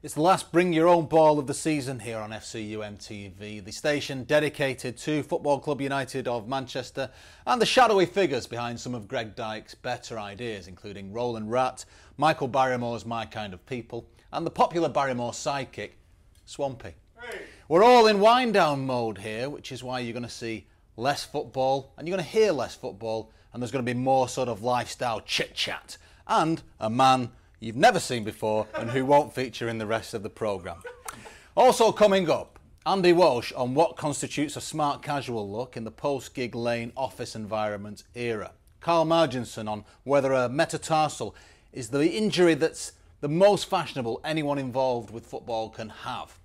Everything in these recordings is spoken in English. It's the last Bring Your Own Ball of the season here on FCUMTV, the station dedicated to Football Club United of Manchester and the shadowy figures behind some of Greg Dyke's better ideas, including Roland Rat, Michael Barrymore's My Kind of People and the popular Barrymore sidekick, Swampy. Hey. We're all in wind-down mode here, which is why you're going to see less football and you're going to hear less football, and there's going to be more sort of lifestyle chit-chat and a man you've never seen before and who won't feature in the rest of the programme. Also coming up, Andy Walsh on what constitutes a smart casual look in the post-Gigg Lane office environment era. Carl Marginson on whether a metatarsal is the injury that's the most fashionable anyone involved with football can have.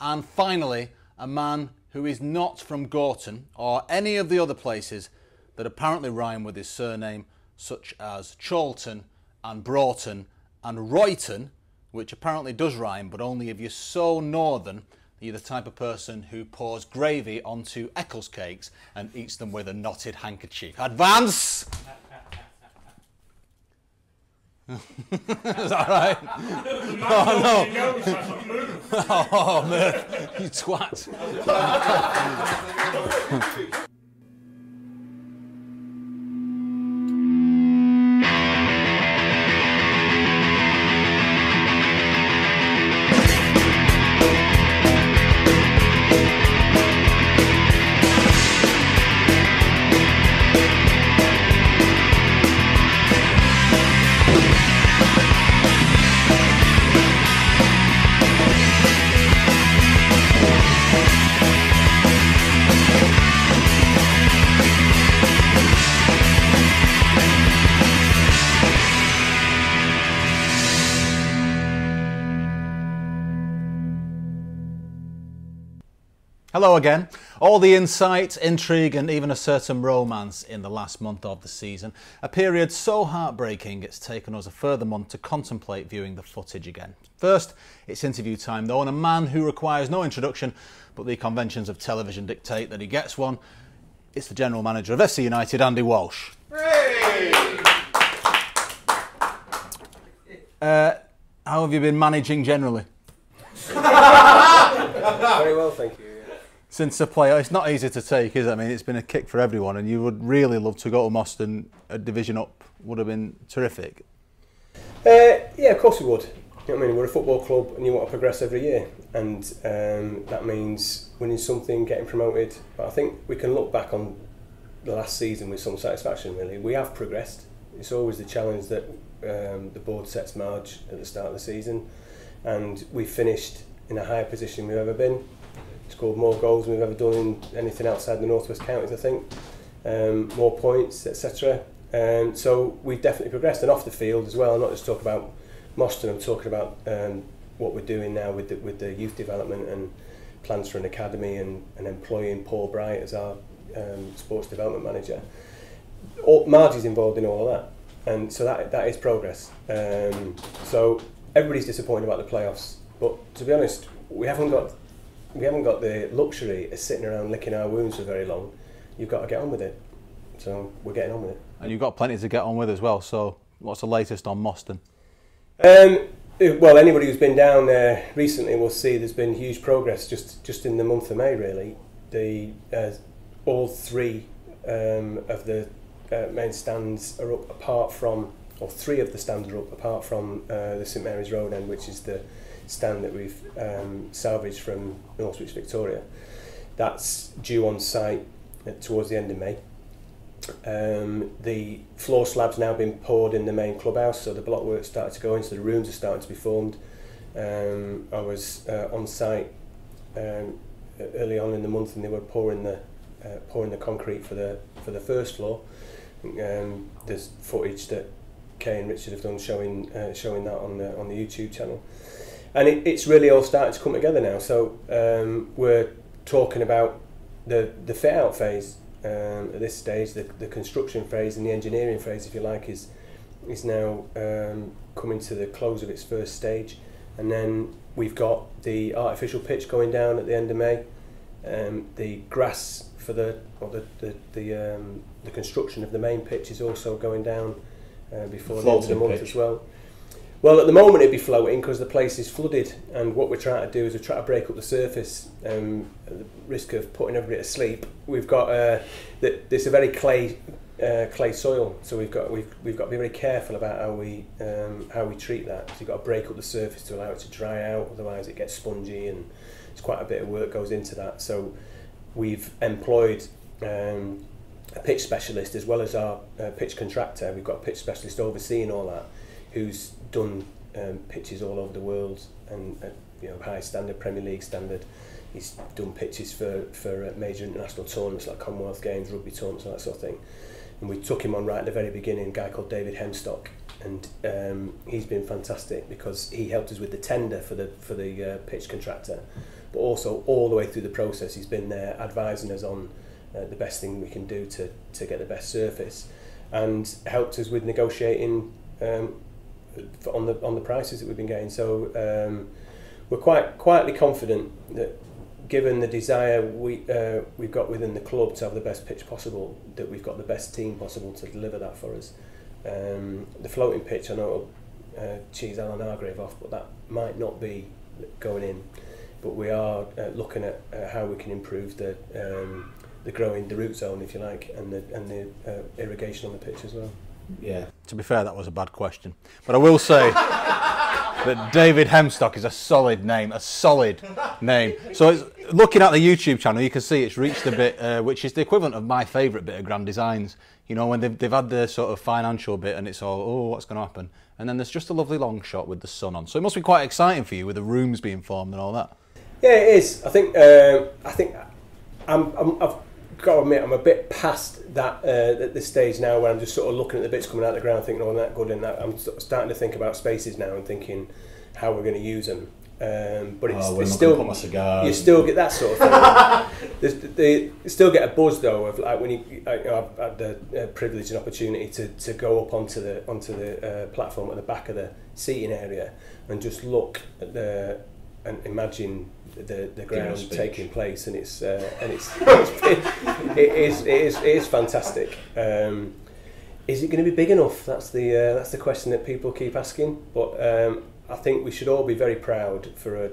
And finally, a man who is not from Gorton or any of the other places that apparently rhyme with his surname, such as Chorlton and Broughton and Royton, which apparently does rhyme, but only if you're so northern you're the type of person who pours gravy onto Eccles cakes and eats them with a knotted handkerchief. Advance! Is that right? Oh no! Oh man, you twat! Hello again. All the insight, intrigue and even a certain romance in the last month of the season. A period so heartbreaking it's taken us a further month to contemplate viewing the footage again. First, it's interview time though, and a man who requires no introduction, but the conventions of television dictate that he gets one. It's the general manager of FC United, Andy Walsh. Hey! How have you been managing generally? Very well, thank you. Since the playoff, it's not easy to take, is it? I mean, it's been a kick for everyone, and you would really love to go to Moston. A division up would have been terrific. Yeah, of course we would. You know what I mean? We're a football club, and you want to progress every year, and that means winning something, getting promoted. But I think we can look back on the last season with some satisfaction. Really, we have progressed. It's always the challenge that the board sets Marge at the start of the season, and we finished in a higher position we've ever been. Scored more goals than we've ever done in anything outside the Northwest Counties, I think. More points, etc. So we've definitely progressed, and off the field as well. I'm not just talking about Moston, I'm talking about what we're doing now with the youth development and plans for an academy and employing Paul Bright as our sports development manager. Margie's involved in all of that, and so that is progress. So everybody's disappointed about the playoffs, but to be honest, we haven't got the luxury of sitting around licking our wounds for very long. You've got to get on with it. So we're getting on with it. And you've got plenty to get on with as well. So what's the latest on Moston? Well, anybody who's been down there recently will see there's been huge progress just in the month of May, really. The all three of the main stands are up apart from, or three of the stands are up apart from the St Mary's Road end, which is the stand that we've salvaged from Northwich Victoria. That's due on site towards the end of May. The floor slab's now been poured in the main clubhouse, so the block work started to go in, so the rooms are starting to be formed. I was on site early on in the month, and they were pouring the concrete for the first floor. There's footage that Kay and Richard have done showing that on the YouTube channel. And it's really all starting to come together now. So we're talking about the fit-out phase at this stage. The construction phase and the engineering phase, if you like, is now coming to the close of its first stage. And then we've got the artificial pitch going down at the end of May. The grass for the construction of the main pitch is also going down before the end of the month as well. Well, at the moment it'd be floating because the place is flooded, and what we're trying to do is we're trying to break up the surface at the risk of putting everybody to sleep. We've got it's a very clay soil, so we've got to be very careful about how we treat that. So you've got to break up the surface to allow it to dry out, otherwise it gets spongy, and it's quite a bit of work goes into that. So we've employed a pitch specialist as well as our pitch contractor. We've got a pitch specialist overseeing all that, who's done pitches all over the world, and you know, high standard, Premier League standard. He's done pitches for major international tournaments like Commonwealth Games, rugby tournaments, and that sort of thing. And we took him on right at the very beginning, a guy called David Hemstock, and he's been fantastic because he helped us with the tender for the pitch contractor, but also all the way through the process he's been there advising us on the best thing we can do to get the best surface, and helped us with negotiating on the prices that we've been getting. So we're quite quietly confident that, given the desire we've got within the club to have the best pitch possible, that we've got the best team possible to deliver that for us. The floating pitch, I know it'll cheese Alan Hargrave off, but that might not be going in. But we are looking at how we can improve the root zone, if you like, and the irrigation on the pitch as well. Yeah. To be fair, that was a bad question, but I will say that David Hemstock is a solid name. So it's, looking at the YouTube channel, you can see it's reached a bit, which is the equivalent of my favourite bit of Grand Designs. You know, when they've had the sort of financial bit and it's all, oh, what's going to happen? And then there's just a lovely long shot with the sun on. So it must be quite exciting for you with the rooms being formed and all that. Yeah, it is. I think I've got to admit, I'm a bit past that at this stage now, where I'm just sort of looking at the bits coming out of the ground thinking, oh, that good, and that. I'm sort of starting to think about spaces now and thinking how we're going to use them, but it's still, put my cigar, you still get that sort of thing. They still get a buzz though of, like, when you, you know, I've had the privilege and opportunity to go up onto the platform at the back of the seating area and just look at the and imagine the ground taking place, and it is fantastic. Is it going to be big enough? That's the question that people keep asking. But I think we should all be very proud for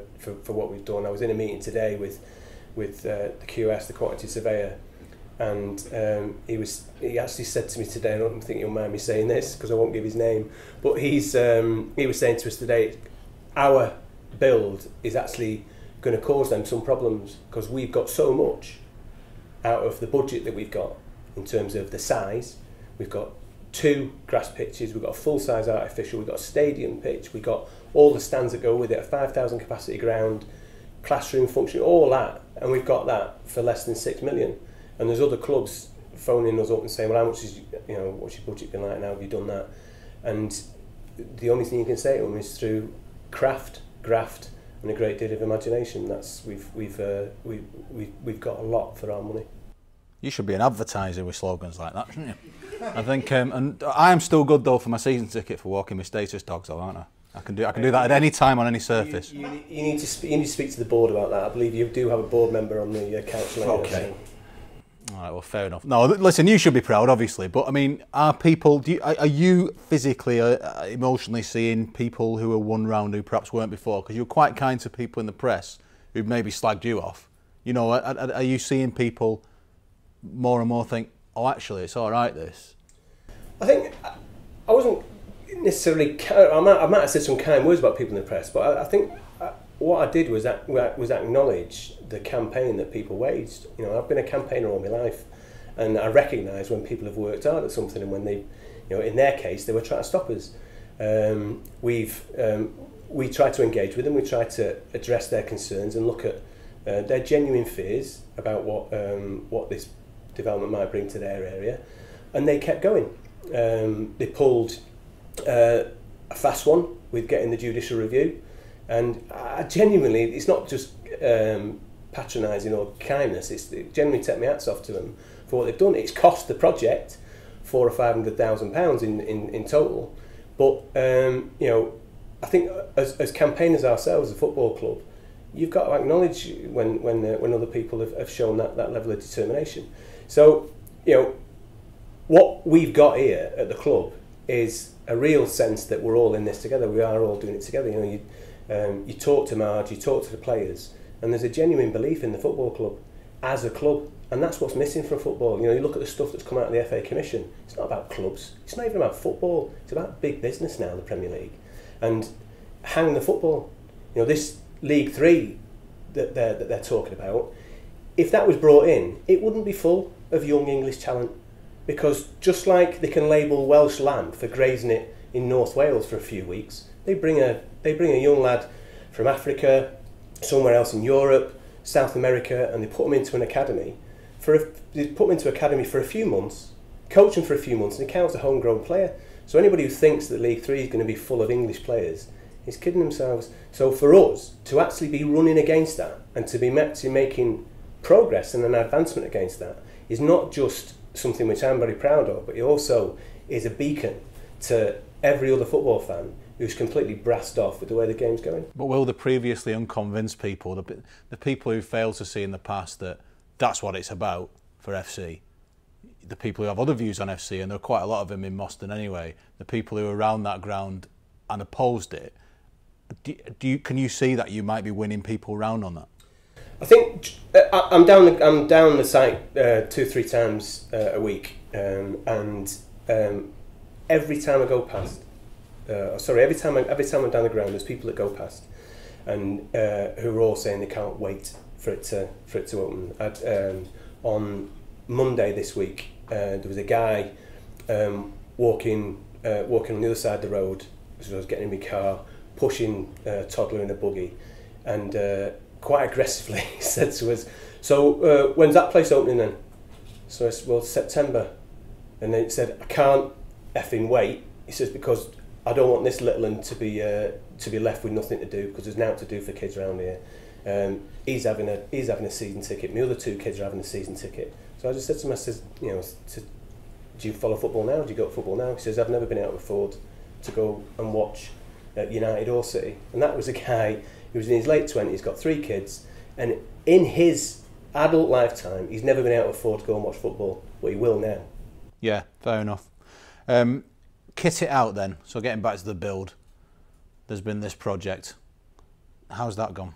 what we've done. I was in a meeting today with the QS, the quantity surveyor, and he actually said to me today, and I don't think you'll mind me saying this because I won't give his name, but he was saying to us today, our build is actually going to cause them some problems, because we've got so much out of the budget that we've got in terms of the size. We've got 2 grass pitches, we've got a full-size artificial, we've got a stadium pitch, we've got all the stands that go with it, a 5,000 capacity ground, classroom function, all that, and we've got that for less than 6 million. And there's other clubs phoning us up and saying, well, how much is, you know, what's your budget been like and how have you done that? And the only thing you can say to them is through craft, graft, and a great deal of imagination. That's we've got a lot for our money. You should be an advertiser with slogans like that, shouldn't you? I think, and I am still good though for my season ticket for walking with status dogs, though, aren't I? I can do that at any time on any surface. You need to speak to the board about that. I believe you do have a board member on the council. Okay. All right. Well, fair enough. No, listen. You should be proud, obviously, but I mean, are people? Are you physically, emotionally seeing people who are one round who perhaps weren't before? Because you're quite kind to people in the press who maybe slagged you off. You know, are you seeing people more and more think, oh, actually, it's all right, this? I think I wasn't necessarily. I might have said some kind words about people in the press, but I think what I did was acknowledge the campaign that people waged. You know, I've been a campaigner all my life, and I recognise when people have worked hard at something, and when they, you know, in their case, they were trying to stop us. We tried to engage with them. We tried to address their concerns and look at their genuine fears about what this development might bring to their area, and they kept going. They pulled a fast one with getting the judicial review. And I genuinely, it's not just patronising or kindness, it genuinely took my hats off to them for what they've done. It's cost the project £400,000 or £500,000 in total. But, you know, I think as campaigners ourselves, as a football club, you've got to acknowledge when other people have shown that level of determination. So, you know, what we've got here at the club is a real sense that we're all in this together. We are all doing it together. You know, you talk to Marge, you talk to the players, and there's a genuine belief in the football club as a club, and that's what's missing from football. You know, you look at the stuff that's come out of the FA Commission. It's not about clubs. It's not even about football. It's about big business now, the Premier League, and hang the football. You know, this League Three that they're talking about. If that was brought in, it wouldn't be full of young English talent, because just like they can label Welsh lamb for grazing it in North Wales for a few weeks, they bring a young lad from Africa, somewhere else in Europe, South America, and they put him into an academy for a few months, coach him for a few months, and he counts a homegrown player. So anybody who thinks that League Three is going to be full of English players is kidding themselves. So for us to actually be running against that and to be making progress and an advancement against that is not just something which I'm very proud of, but it also is a beacon to every other football fan who's completely brassed off with the way the game's going. But will the previously unconvinced people, the people who failed to see in the past that that's what it's about for FC, the people who have other views on FC, and there are quite a lot of them in Moston anyway, the people who are around that ground and opposed it, can you see that you might be winning people round on that? I think I'm down the site 2-3 times a week, and every time I go past, every time I'm down the ground, there's people that go past, and who are all saying they can't wait for it to open. On Monday this week, there was a guy walking on the other side of the road as I was getting in my car, pushing a toddler in a buggy, and quite aggressively said to us, so when's that place opening then? So I said, well, September. And they said, I can't effing wait. He says, because I don't want this little one to be left with nothing to do, because there's nothing to do for kids around here. He's having a season ticket. My other two kids are having a season ticket. So I just said to him, I said, you know, do you follow football now? Do you go to football now? He says, I've never been able to afford to go and watch United or City. And that was a guy who was in his late 20s, got 3 kids, and in his adult lifetime, he's never been able to afford to go and watch football, but he will now. Yeah, fair enough. Kit it out then. So getting back to the build, there's been this project. How's that gone?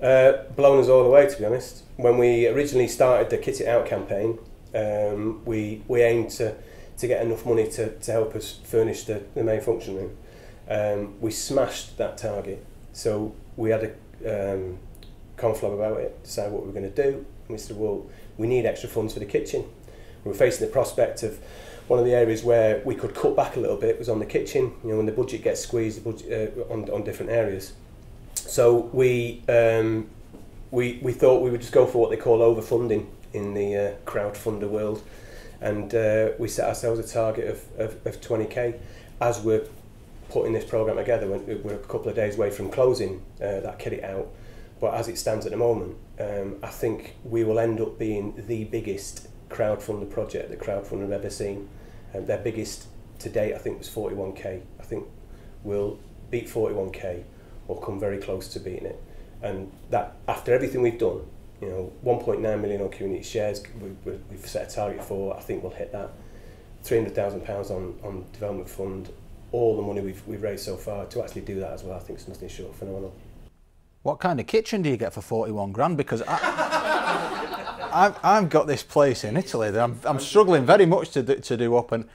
Blown us all away, to be honest. When we originally started the Kit It Out campaign, we aimed to get enough money to help us furnish the main function room. We smashed that target. So we had a confab about it, decide what we were going to do, and we said, well, we need extra funds for the kitchen. We were facing the prospect of one of the areas where we could cut back a little bit was on the kitchen. You know, when the budget gets squeezed, the budget, on different areas. So we thought we would just go for what they call overfunding in the crowdfunder world, and we set ourselves a target of 20k as we're putting this programme together. We're a couple of days away from closing that Kit It Out, but as it stands at the moment, I think we will end up being the biggest crowdfunder project that crowdfunder have ever seen. Their biggest to date, I think, was 41k. I think we'll beat 41k or come very close to beating it, and that after everything we've done, you know, 1.9 million on community shares we've set a target for. I think we'll hit that. £300,000 on development fund. All the money we've raised so far to actually do that as well, I think it's nothing short of phenomenal. What kind of kitchen do you get for 41 grand? Because I've got this place in Italy that I'm struggling very much to do up, and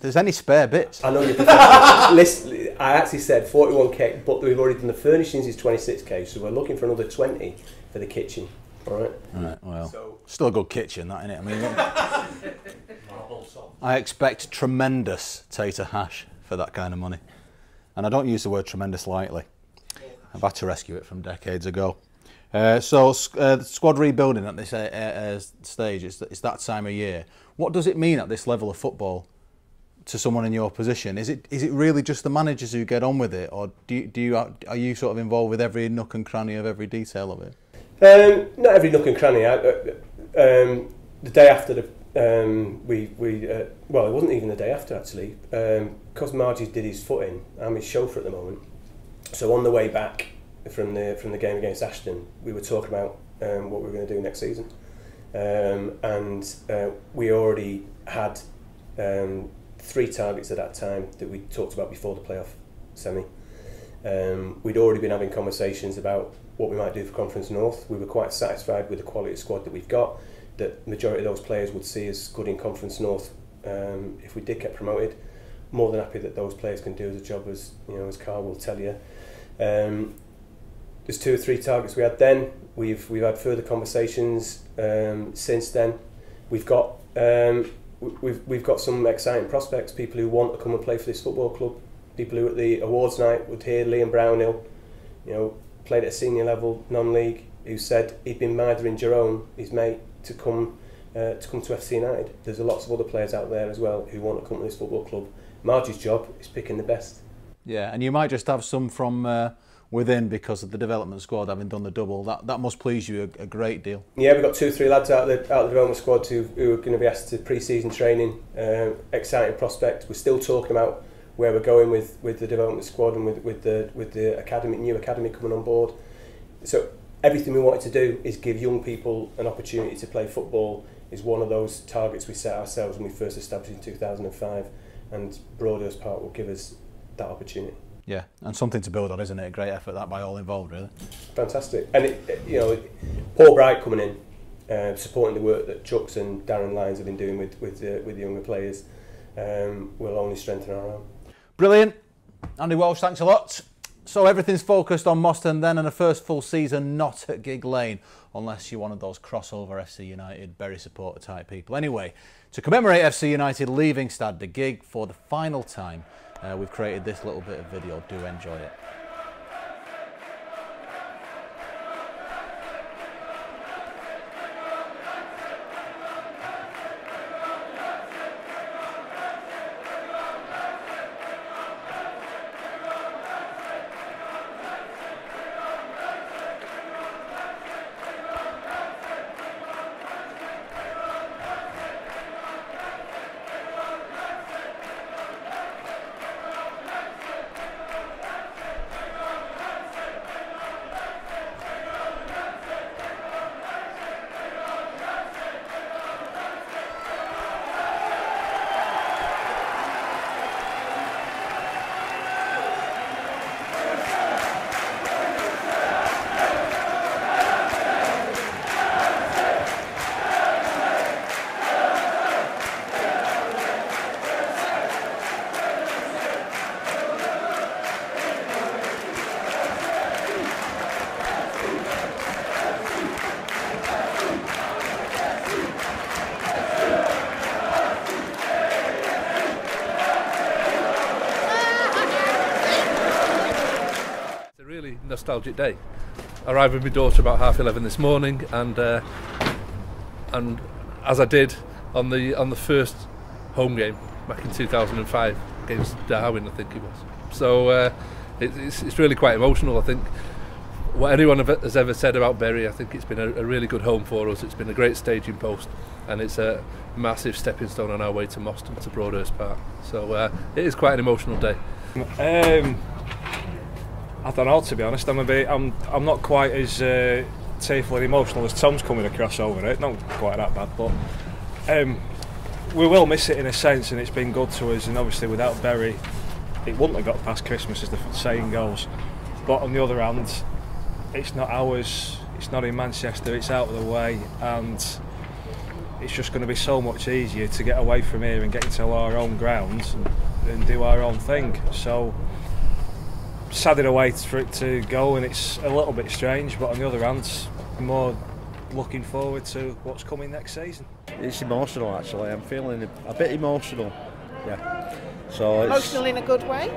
there's any spare bits. I know you're professional. Listen, I actually said 41k, but we've already done the furnishings is 26k, so we're looking for another 20 for the kitchen. All right. All right. Well, so, still a good kitchen, that, isn't it? I mean, I expect tremendous tater hash for that kind of money. And I don't use the word tremendous lightly. I've had to rescue it from decades ago. The squad rebuilding at this stage, it's that time of year. What does it mean at this level of football to someone in your position? Is it really just the managers who get on with it, or are you sort of involved with every nook and cranny of every detail of it? Not every nook and cranny. The day after the well, it wasn't even the day after, actually, because Margie's did his foot in. I'm his chauffeur at the moment. So on the way back from the game against Ashton, we were talking about what we were going to do next season, and we already had three targets at that time that we talked about before the playoff semi. We'd already been having conversations about what we might do for Conference North. We were quite satisfied with the quality of squad that we've got, that the majority of those players would see as good in Conference North if we did get promoted. More than happy that those players can do as a job, as you know, as Carl will tell you. There's two or three targets we had then. We've had further conversations since then. We've got some exciting prospects, people who want to come and play for this football club, people who at the awards night would hear Liam Brownhill, you know, played at a senior level, non-league, who said he'd been mithering Jerome, his mate, to come to FC United. There's lots of other players out there as well who want to come to this football club. Marge's job is picking the best. Yeah, and you might just have some from within because of the development squad having done the double. That must please you a great deal. Yeah, we've got two or three lads out of the development squad who are going to be asked to pre-season training. Exciting prospect. We're still talking about where we're going with the development squad and with the academy, new academy coming on board. So everything we wanted to do is give young people an opportunity to play football. Is one of those targets we set ourselves when we first established in 2005, and Broadhurst Park will give us that opportunity. Yeah, and something to build on, isn't it? A great effort, that, by all involved, really. Fantastic. And Paul Bright coming in, supporting the work that Chucks and Darren Lyons have been doing with the younger players, will only strengthen our own. Brilliant. Andy Walsh, thanks a lot. So everything's focused on Moston then, and a first full season not at Gigg Lane, unless you're one of those crossover FC United Bury supporter type people. Anyway, to commemorate FC United leaving Stad de Gigg for the final time, we've created this little bit of video. Do enjoy it. Nostalgic day. I arrived with my daughter about 11:30 this morning, and as I did on the first home game back in 2005 against Darwin, I think it was. So it's really quite emotional. I think what anyone has ever said about Bury, I think it's been a really good home for us. It's been a great staging post, and it's a massive stepping stone on our way to Moston, to Broadhurst Park. So it is quite an emotional day. I don't know, to be honest. I'm not quite as tearful and emotional as Tom's coming across over it. Not quite that bad, but we will miss it in a sense, and it's been good to us. And obviously, without Bury, it wouldn't have got past Christmas, as the saying goes. But on the other hand, it's not ours. It's not in Manchester. It's out of the way, and it's just going to be so much easier to get away from here and get into our own grounds and do our own thing. So. Sad in a way for it to go, and it's a little bit strange, but on the other hand, more looking forward to what's coming next season. It's emotional, actually. I'm feeling a bit emotional. Yeah. So emotional in a good way.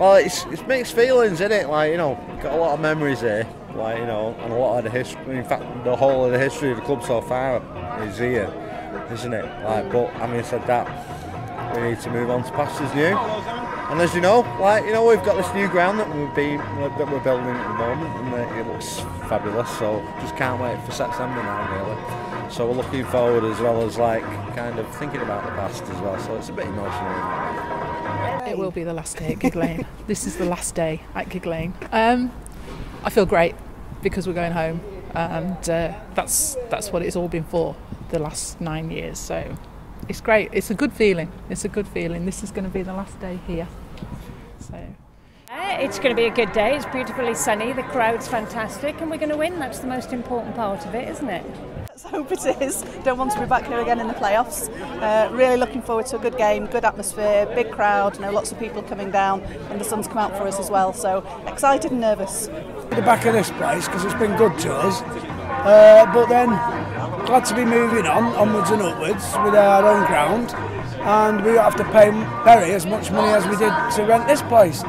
Well, it's mixed feelings, isn't it? Like, you know, got a lot of memories here, like, you know, and a lot of the history. In fact, the whole of the history of the club so far is here, isn't it? Like, but having said that, we need to move on to pastures new. And as you know, like, you know, we've got this new ground that we're building at the moment, and it looks fabulous. So just can't wait for September now, really. So we're looking forward, as well as, like, kind of thinking about the past as well. So it's a bit emotional. It will be the last day at Gigg Lane. This is the last day at Gigg Lane. I feel great because we're going home, and that's what it's all been for the last 9 years. So it's great. It's a good feeling. It's a good feeling. This is going to be the last day here. So it's going to be a good day. It's beautifully sunny. The crowd's fantastic, and we're going to win. That's the most important part of it, isn't it? Let's hope it is. Don't want to be back here again in the playoffs. Really looking forward to a good game, good atmosphere, big crowd. You know, lots of people coming down, and the sun's come out for us as well. So excited and nervous. The back of this place because it's been good to us, but then glad to be moving on, onwards and upwards with our own ground, and we don't have to pay Bury as much money as we did to rent this place.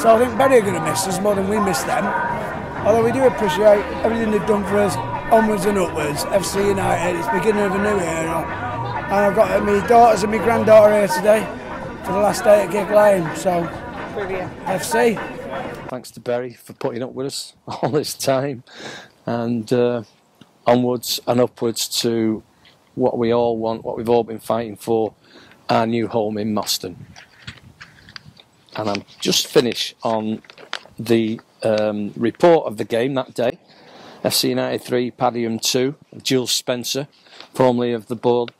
So I think Bury are going to miss us more than we miss them, although we do appreciate everything they've done for us onwards and upwards. FC United, it's the beginning of a new era, and I've got my daughters and my granddaughter here today for the last day at Gigg Lane, so brilliant. FC. Thanks to Bury for putting up with us all this time, and onwards and upwards to what we all want, what we've all been fighting for, our new home in Moston. And I'm just finished on the report of the game that day. FC United 3, Padiham 2, Jules Spencer, formerly of the board.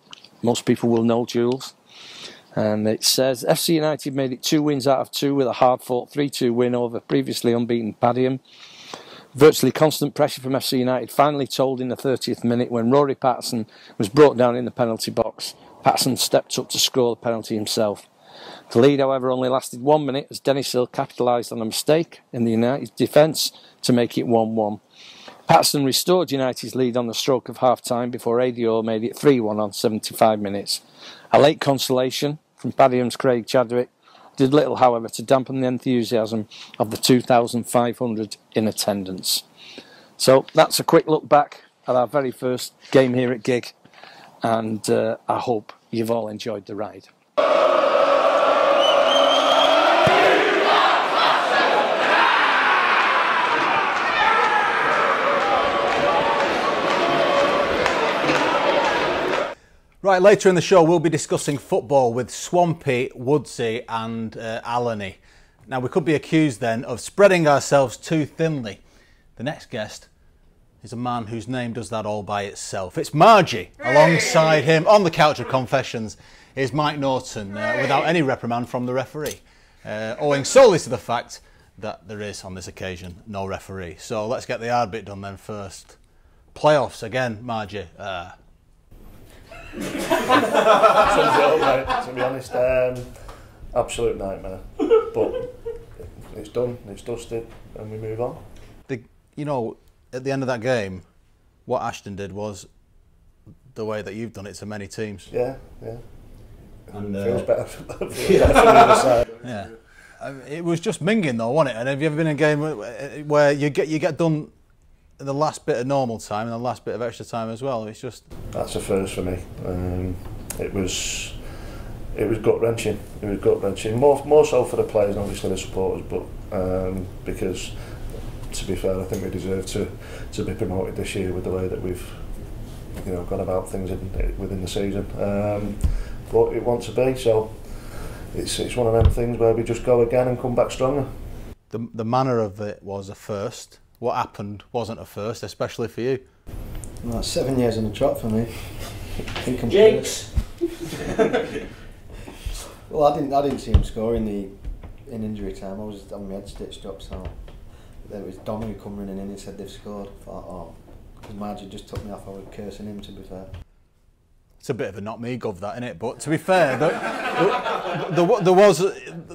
Most people will know Jules. And it says, FC United made it 2 wins out of 2 with a hard-fought 3-2 win over previously unbeaten Padiham. Virtually constant pressure from FC United finally told in the 30th minute when Rory Patterson was brought down in the penalty box. Patterson stepped up to score the penalty himself. The lead, however, only lasted 1 minute as Dennis Hill capitalised on a mistake in the United defence to make it 1-1. Patterson restored United's lead on the stroke of half-time before ADO made it 3-1 on 75 minutes. A late consolation from Padium's Craig Chadwick did little, however, to dampen the enthusiasm of the 2,500 in attendance. So that's a quick look back at our very first game here at Gigg, and I hope you've all enjoyed the ride. Right, later in the show we'll be discussing football with Swampy, Woodsy and Alany. Now we could be accused then of spreading ourselves too thinly. The next guest is a man whose name does that all by itself. It's Margie. Alongside him on the couch of confessions is Mike Norton, without any reprimand from the referee, owing solely to the fact that there is, on this occasion, no referee. So let's get the hard bit done then first. Playoffs again, Margie. To be honest, absolute nightmare, but it's done, it's dusted, and we move on. You know, at the end of that game, what Ashton did was the way that you've done it to many teams. Yeah, yeah. And feels better for yeah. The other side. Yeah. It was just minging though, wasn't it? And have you ever been in a game where you get done the last bit of normal time and the last bit of extra time as well? It's just, that's a first for me. It was gut wrenching. It was gut wrenching. More so for the players and obviously the supporters, but because to be fair, I think we deserve to be promoted this year with the way that we've, you know, gone about things within the season. But it wants to be, so it's one of them things where we just go again and come back stronger. The manner of it was a first. What happened wasn't a first, especially for you. Well, that's 7 years on the trot for me. Jinx. Well, I didn't see him score in injury time. I was just having my head stitched up, so then it was Dominic come running in and said they've scored. I thought, oh, because Margie just took me off. I was cursing him, to be fair. It's a bit of a not me gov, that, innit? But to be fair, there was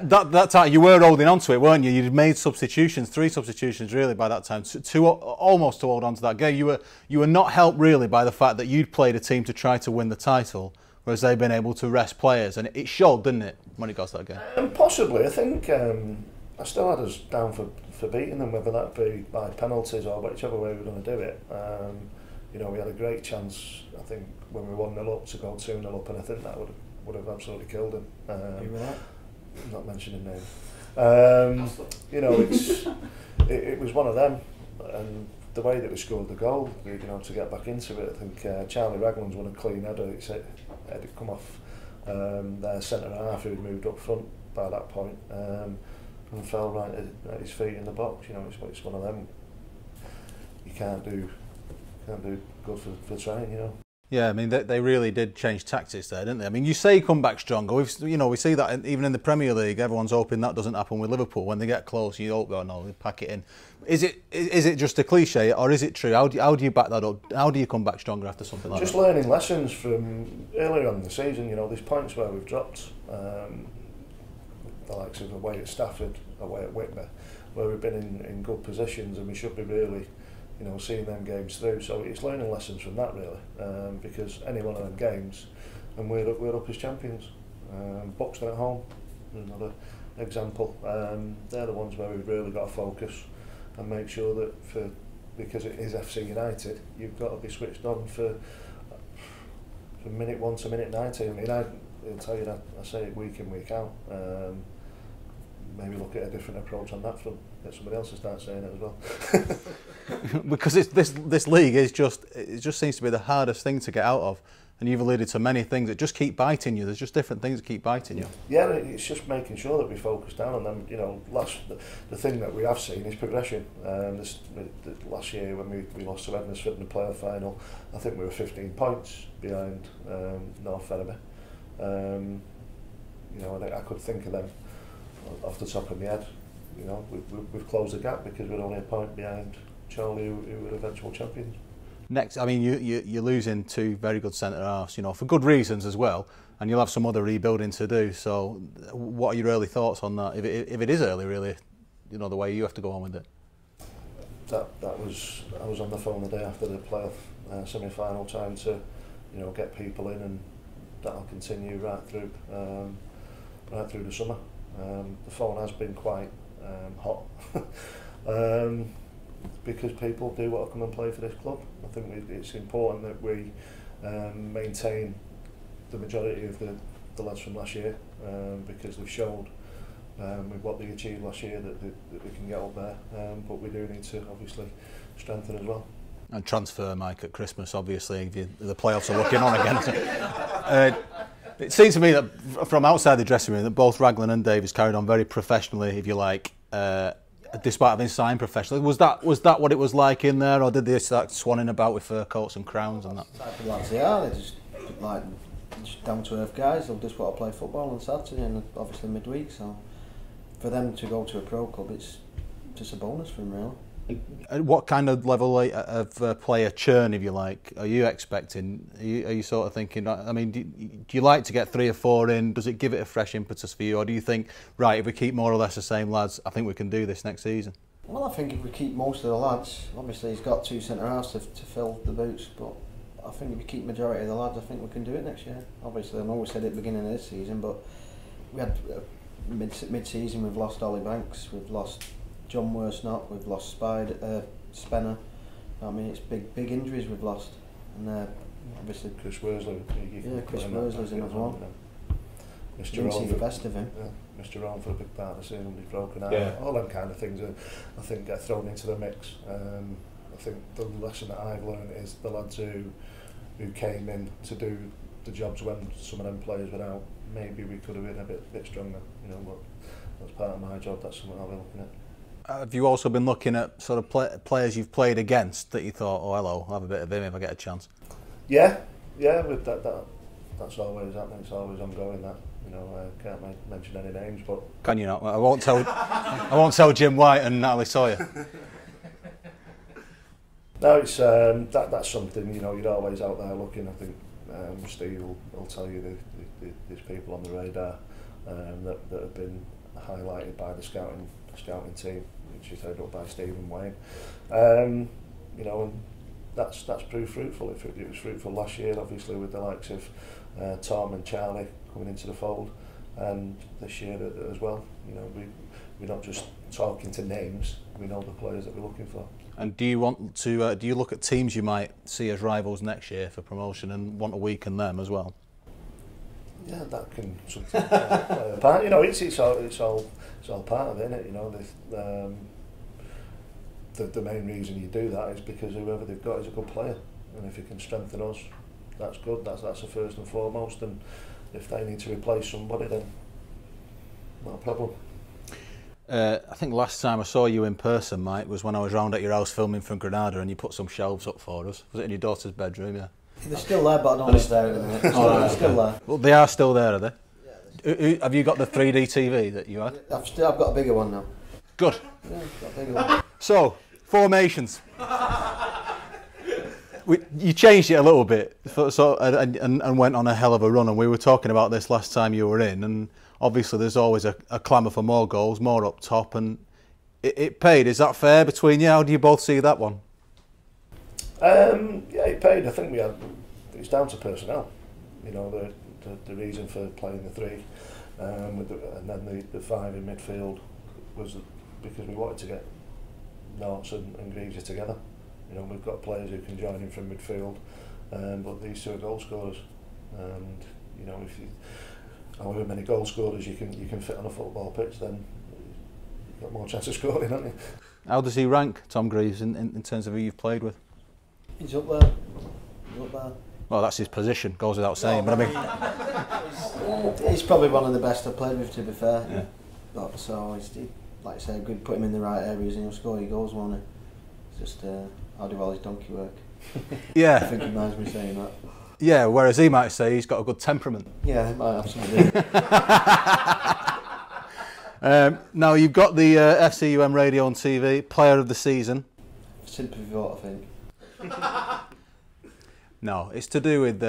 that time you were holding on to it, weren't you? You'd made substitutions, 3 substitutions really by that time, almost to hold on to that game. You were not helped really by the fact that you'd played a team to try to win the title, whereas they've been able to rest players, and it showed, didn't it, when it got to that game? And possibly, I think I still had us down for beating them, whether that be by penalties or whichever way we were going to do it. You know, we had a great chance, I think, when we 1-0 up to go 2-0 up, and I think that would have absolutely killed him. You were that? Not mentioning names. You know, it was one of them, and the way that we scored the goal, you know, to get back into it, I think Charlie Ragland's won a clean header. It come off their centre half, who'd moved up front by that point, and fell right at his feet in the box. You know, it's one of them. You can't do good for trying, you know. Yeah, I mean, they really did change tactics there, didn't they? I mean, you say come back stronger. We see that even in the Premier League. Everyone's hoping that doesn't happen with Liverpool. When they get close, you hope, oh no, they pack it in. Is it just a cliche or is it true? How do you back that up? How do you come back stronger after something like that? Just learning lessons from earlier on in the season. You know, there's points where we've dropped, the likes of away at Stafford, away at Whitmer, where we've been in good positions and we should be really, you know, seeing them games through. So it's learning lessons from that really, because any one of them games, and we're up as champions. Buxton at home is another example. They're the ones where we've really got to focus and make sure that because it is FC United, you've got to be switched on from minute 1 to minute 19. I mean, I'll tell you that I say it week in, week out. Maybe look at a different approach on that front. Get somebody else to start saying it as well. Because it's, this league is just seems to be the hardest thing to get out of, and you've alluded to many things that just keep biting you. There's just different things that keep biting you. Yeah, it's just making sure that we focus down on them. You know, the thing that we have seen is progression. Last year when we lost to Ednesford in the playoff final, I think we were 15 points behind North Ferriby. You know, I could think of them off the top of my head. You know, we've closed the gap because we're only a point behind Chorley, who were eventual champions. Next, I mean, you're losing two very good centre-halves, you know, for good reasons as well, and you'll have some other rebuilding to do. So, what are your early thoughts on that? If it is early, really, you know, the way you have to go on with it. I was on the phone the day after the playoff semi-final, trying to, you know, get people in, and that'll continue right through the summer. The phone has been quite hot because people do want to come and play for this club. I think it's important that we maintain the majority of the lads from last year, because they've showed with what they achieved last year that they can get up there, but we do need to obviously strengthen as well. And transfer, Mike, at Christmas, obviously, if the playoffs are looking on again. It seems to me that from outside the dressing room that both Raglan and Davies carried on very professionally, if you like, despite having signed professionally. Was that what it was like in there, or did they start swanning about with fur coats and crowns and that? Type of lads they are. They're just down to earth guys. They'll just want to play football on Saturday and obviously midweek. So for them to go to a pro club, it's just a bonus for them, really. What kind of level of player churn, if you like, are you expecting? Are you sort of thinking, I mean, do you like to get 3 or 4 in? Does it give it a fresh impetus for you? Or do you think, right, if we keep more or less the same lads, I think we can do this next season? Well, I think if we keep most of the lads, obviously he's got 2 centre-halves to fill the boots, but I think if we keep majority of the lads, I think we can do it next year. Obviously, I know we said it at the beginning of this season, but we had mid-season, we've lost Ollie Banks, we've lost John Worsnott, we've lost Spenner. I mean, it's big injuries we've lost, and obviously Chris Worsley. Yeah, Chris Worsley's in as well. Mr. Jerome, see the best of him. Yeah, Mr. Jerome for a big part of the season, he's broken out. Yeah. All them kind of things, I think, get thrown into the mix. I think the lesson that I've learned is the lads who came in to do the jobs when some of them players were out. Maybe we could have been a bit stronger. You know, but that's part of my job. That's something I'll be looking at. Have you also been looking at sort of players you've played against that you thought, oh, hello, I'll have a bit of him if I get a chance? Yeah, with that's always happening. It's always ongoing. That, you know, I can't mention any names, but can you not? I won't tell Jim White and Natalie Sawyer. No, it's that's something, you know. You're always out there looking. I think Steve will tell you there's people on the radar that have been highlighted by the scouting team, which is headed up by Stephen Wayne. You know, and that's proved fruitful. It was fruitful last year, obviously, with the likes of Tom and Charlie coming into the fold, and this year as well. You know, we're not just talking to names. We know the players that we're looking for. And do you want to? Do you look at teams you might see as rivals next year for promotion and want to weaken them as well? Yeah, that can sometimes play a part. You know, it's all part of it, isn't it? You know, the main reason you do that is because whoever they've got is a good player, and if you can strengthen us, that's good. That's the first and foremost. And if they need to replace somebody, then not a problem. I think last time I saw you in person, Mike, was when I was round at your house filming from Granada, and you put some shelves up for us. Was it in your daughter's bedroom? Yeah. They're still there, but I don't know if they're there. They're still there. Well, they are still there, are they? Yeah, have you got the 3D TV that you had? I've got a bigger one now. Good. Yeah, I've got a bigger one. So, formations. You changed it a little bit, so and went on a hell of a run. And we were talking about this last time you were in, and obviously there's always a clamour for more goals, more up top, and it paid. Is that fair between you? How do you both see that one? Yeah, it paid. I think it was down to personnel. You know, the reason for playing the three, and then the five in midfield was because we wanted to get Notts and Greaves together. You know, we've got players who can join in from midfield, but these two are goal scorers, and you know, if you however many goal scorers you can fit on a football pitch, then you've got more chance of scoring, haven't you? How does he rank, Tom Greaves, in terms of who you've played with? He's up there. Well, that's his position, goes without saying. No, but I mean, he's probably one of the best I've played with, to be fair. Yeah. But so like I say, good, put him in the right areas and he'll score your goals, won't he? It's just. I do all his donkey work. Yeah. I think he minds me saying that. Yeah, whereas he might say he's got a good temperament. Yeah, he might absolutely. Now, you've got the FCUM radio on TV, Player of the Season. Sympathy vote, I think. No, it's to do with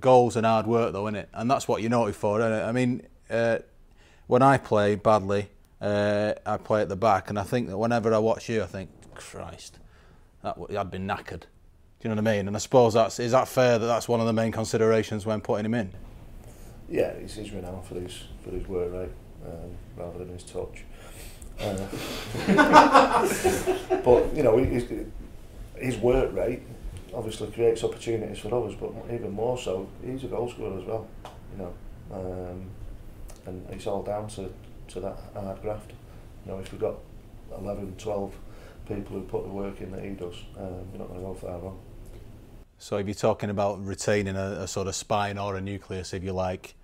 goals and hard work, though, isn't it? And that's what you're noted for, isn't it? I mean, when I play badly, I play at the back, and I think that whenever I watch you, I think, Christ. I'd been knackered. Do you know what I mean? And I suppose is that fair that that's one of the main considerations when putting him in? Yeah, he's renowned for his work rate, rather than his touch. But you know, his work rate obviously creates opportunities for others, but even more so, he's a goal scorer as well. You know, and it's all down to that hard graft. You know, if we've got 11, 12. People who put the work in that he does, we're not going to go far wrong. So if you're talking about retaining a sort of spine or a nucleus, if you like,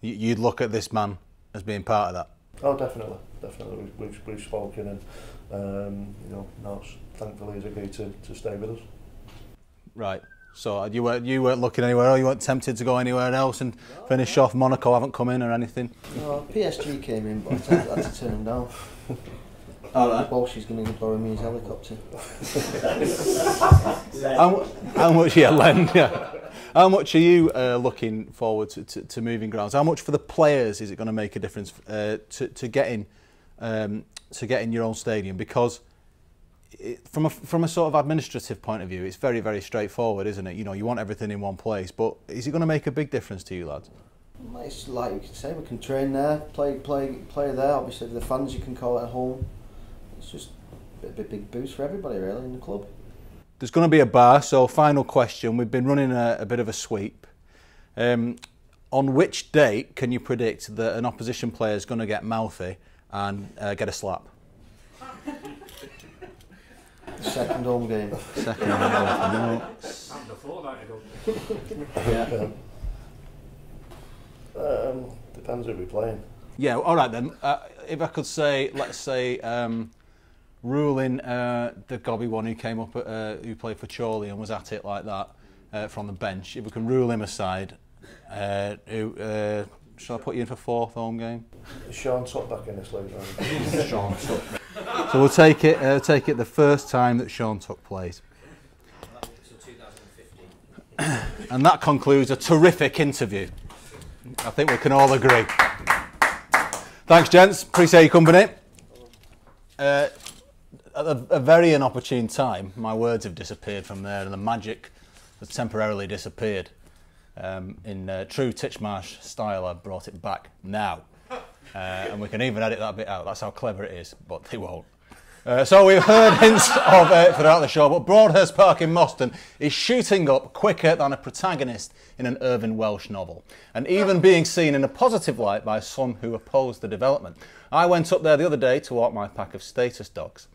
you'd look at this man as being part of that? Oh, definitely, definitely. We've spoken and, you know, Notts thankfully has agreed to stay with us. Right, so you weren't looking anywhere else, you weren't tempted to go anywhere else and no, finish off Monaco, haven't come in or anything? No, PSG came in, but I had to turn him down. All right. Walsh is going to borrow me his helicopter. How much, yeah, Len, yeah. How much are you looking forward to moving grounds? How much for the players is it going to make a difference to get in your own stadium? Because from a sort of administrative point of view, it's very, very straightforward, isn't it? You know, you want everything in one place, but is it going to make a big difference to you lads? It's like you can say, we can train there, play there. Obviously, the fans you can call at home. It's just a big boost for everybody, really, in the club. There's going to be a bar, so final question. We've been running a bit of a sweep. On which date can you predict that an opposition player is going to get mouthy and get a slap? Second home game. Second home game. I've never thought about it, don't you? Yeah. Depends who we're playing. Yeah, all right then. If I could say, let's say, ruling the gobby one who came up, who played for Chorley and was at it like that from the bench. If we can rule him aside, shall I put you in for fourth home game? Sean Tuck back in this league. Sean Tuck. So we'll take it the first time that Sean Tuck plays. Well, that 2015. And that concludes a terrific interview. I think we can all agree. Thanks, gents. Appreciate your company. At a very inopportune time, my words have disappeared from there, and the magic has temporarily disappeared. In true Titchmarsh style, I've brought it back now. And we can even edit that bit out. That's how clever it is, but they won't. So we've heard hints of it throughout the show, but Broadhurst Park in Moston is shooting up quicker than a protagonist in an Irvine Welsh novel, and even being seen in a positive light by some who oppose the development. I went up there the other day to walk my pack of status dogs,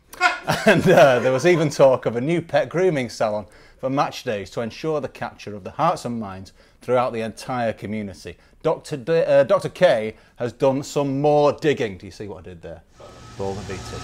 and there was even talk of a new pet grooming salon for match days to ensure the capture of the hearts and minds throughout the entire community. Dr. K has done some more digging. Do you see what I did there? Ball and BT.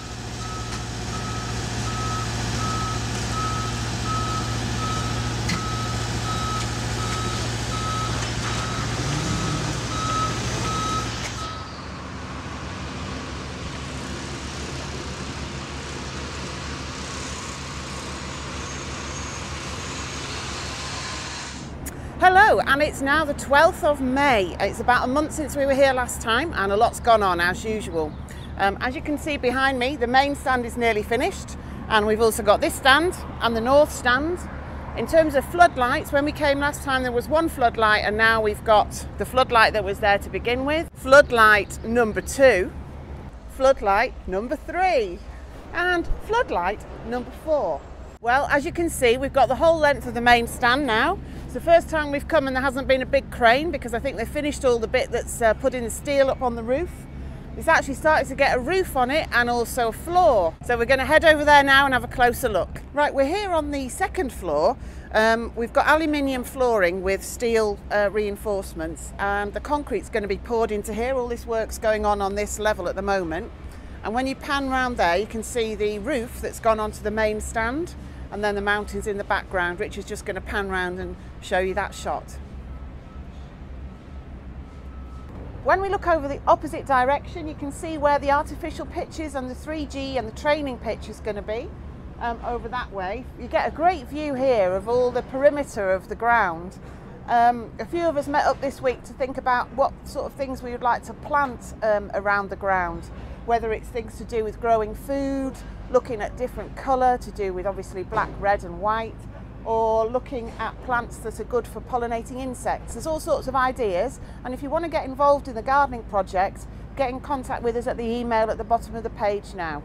Hello, and it's now the 12th of May. It's about a month since we were here last time and a lot's gone on as usual. As you can see behind me, the main stand is nearly finished, and we've also got this stand and the north stand. In terms of floodlights, when we came last time there was one floodlight and now we've got the floodlight that was there to begin with. Floodlight number 2, floodlight number 3 and floodlight number 4. Well, as you can see, we've got the whole length of the main stand now. It's the first time we've come and there hasn't been a big crane because I think they've finished all the bit that's putting the steel up on the roof. It's actually started to get a roof on it and also a floor. So we're going to head over there now and have a closer look. Right, we're here on the second floor. We've got aluminium flooring with steel reinforcements and the concrete's going to be poured into here. All this work's going on this level at the moment. And when you pan round there, you can see the roof that's gone onto the main stand and then the mountains in the background. Rich is just going to pan round and show you that shot. When we look over the opposite direction, you can see where the artificial pitches and the 3G and the training pitch is going to be over that way. You get a great view here of all the perimeter of the ground. A few of us met up this week to think about what sort of things we would like to plant around the ground, whether it's things to do with growing food, looking at different colour to do with obviously black, red and white, or looking at plants that are good for pollinating insects. There's all sorts of ideas, and if you want to get involved in the gardening project, get in contact with us at the email at the bottom of the page now.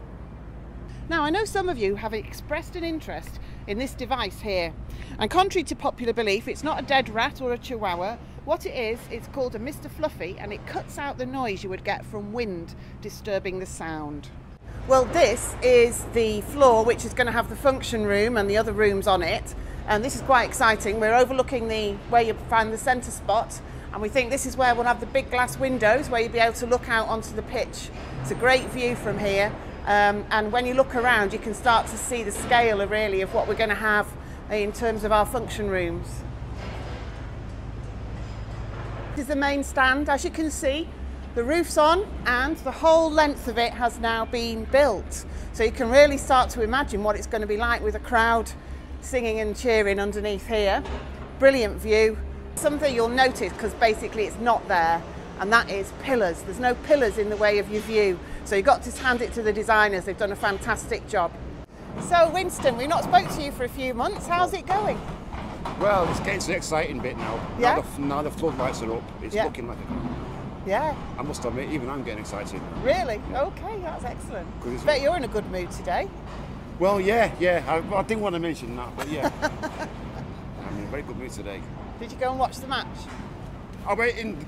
Now, I know some of you have expressed an interest in this device here, and contrary to popular belief, it's not a dead rat or a chihuahua. What it is, it's called a Mr. Fluffy, and it cuts out the noise you would get from wind disturbing the sound. Well, this is the floor which is going to have the function room and the other rooms on it, and this is quite exciting. We're overlooking where you find the centre spot, and we think this is where we'll have the big glass windows where you'll be able to look out onto the pitch. It's a great view from here. And when you look around, you can start to see the scale really of what we're going to have in terms of our function rooms. This is the main stand. As you can see, the roof's on and the whole length of it has now been built. So you can really start to imagine what it's going to be like with a crowd singing and cheering underneath here. Brilliant view. Something you'll notice, because basically it's not there, and that is pillars. There's no pillars in the way of your view. So you've got to hand it to the designers. They've done a fantastic job. So Winston, we've not spoke to you for a few months. How's it going? Well, it's getting to the exciting bit now. Yeah? Now the floodlights are up. It's looking like a... Yeah. I must admit, even I'm getting excited. Really? Yeah. Okay, that's excellent. I bet you're in a good mood today. Well, yeah. I didn't want to mention that, but yeah. I'm in a very good mood today. Did you go and watch the match? I went in...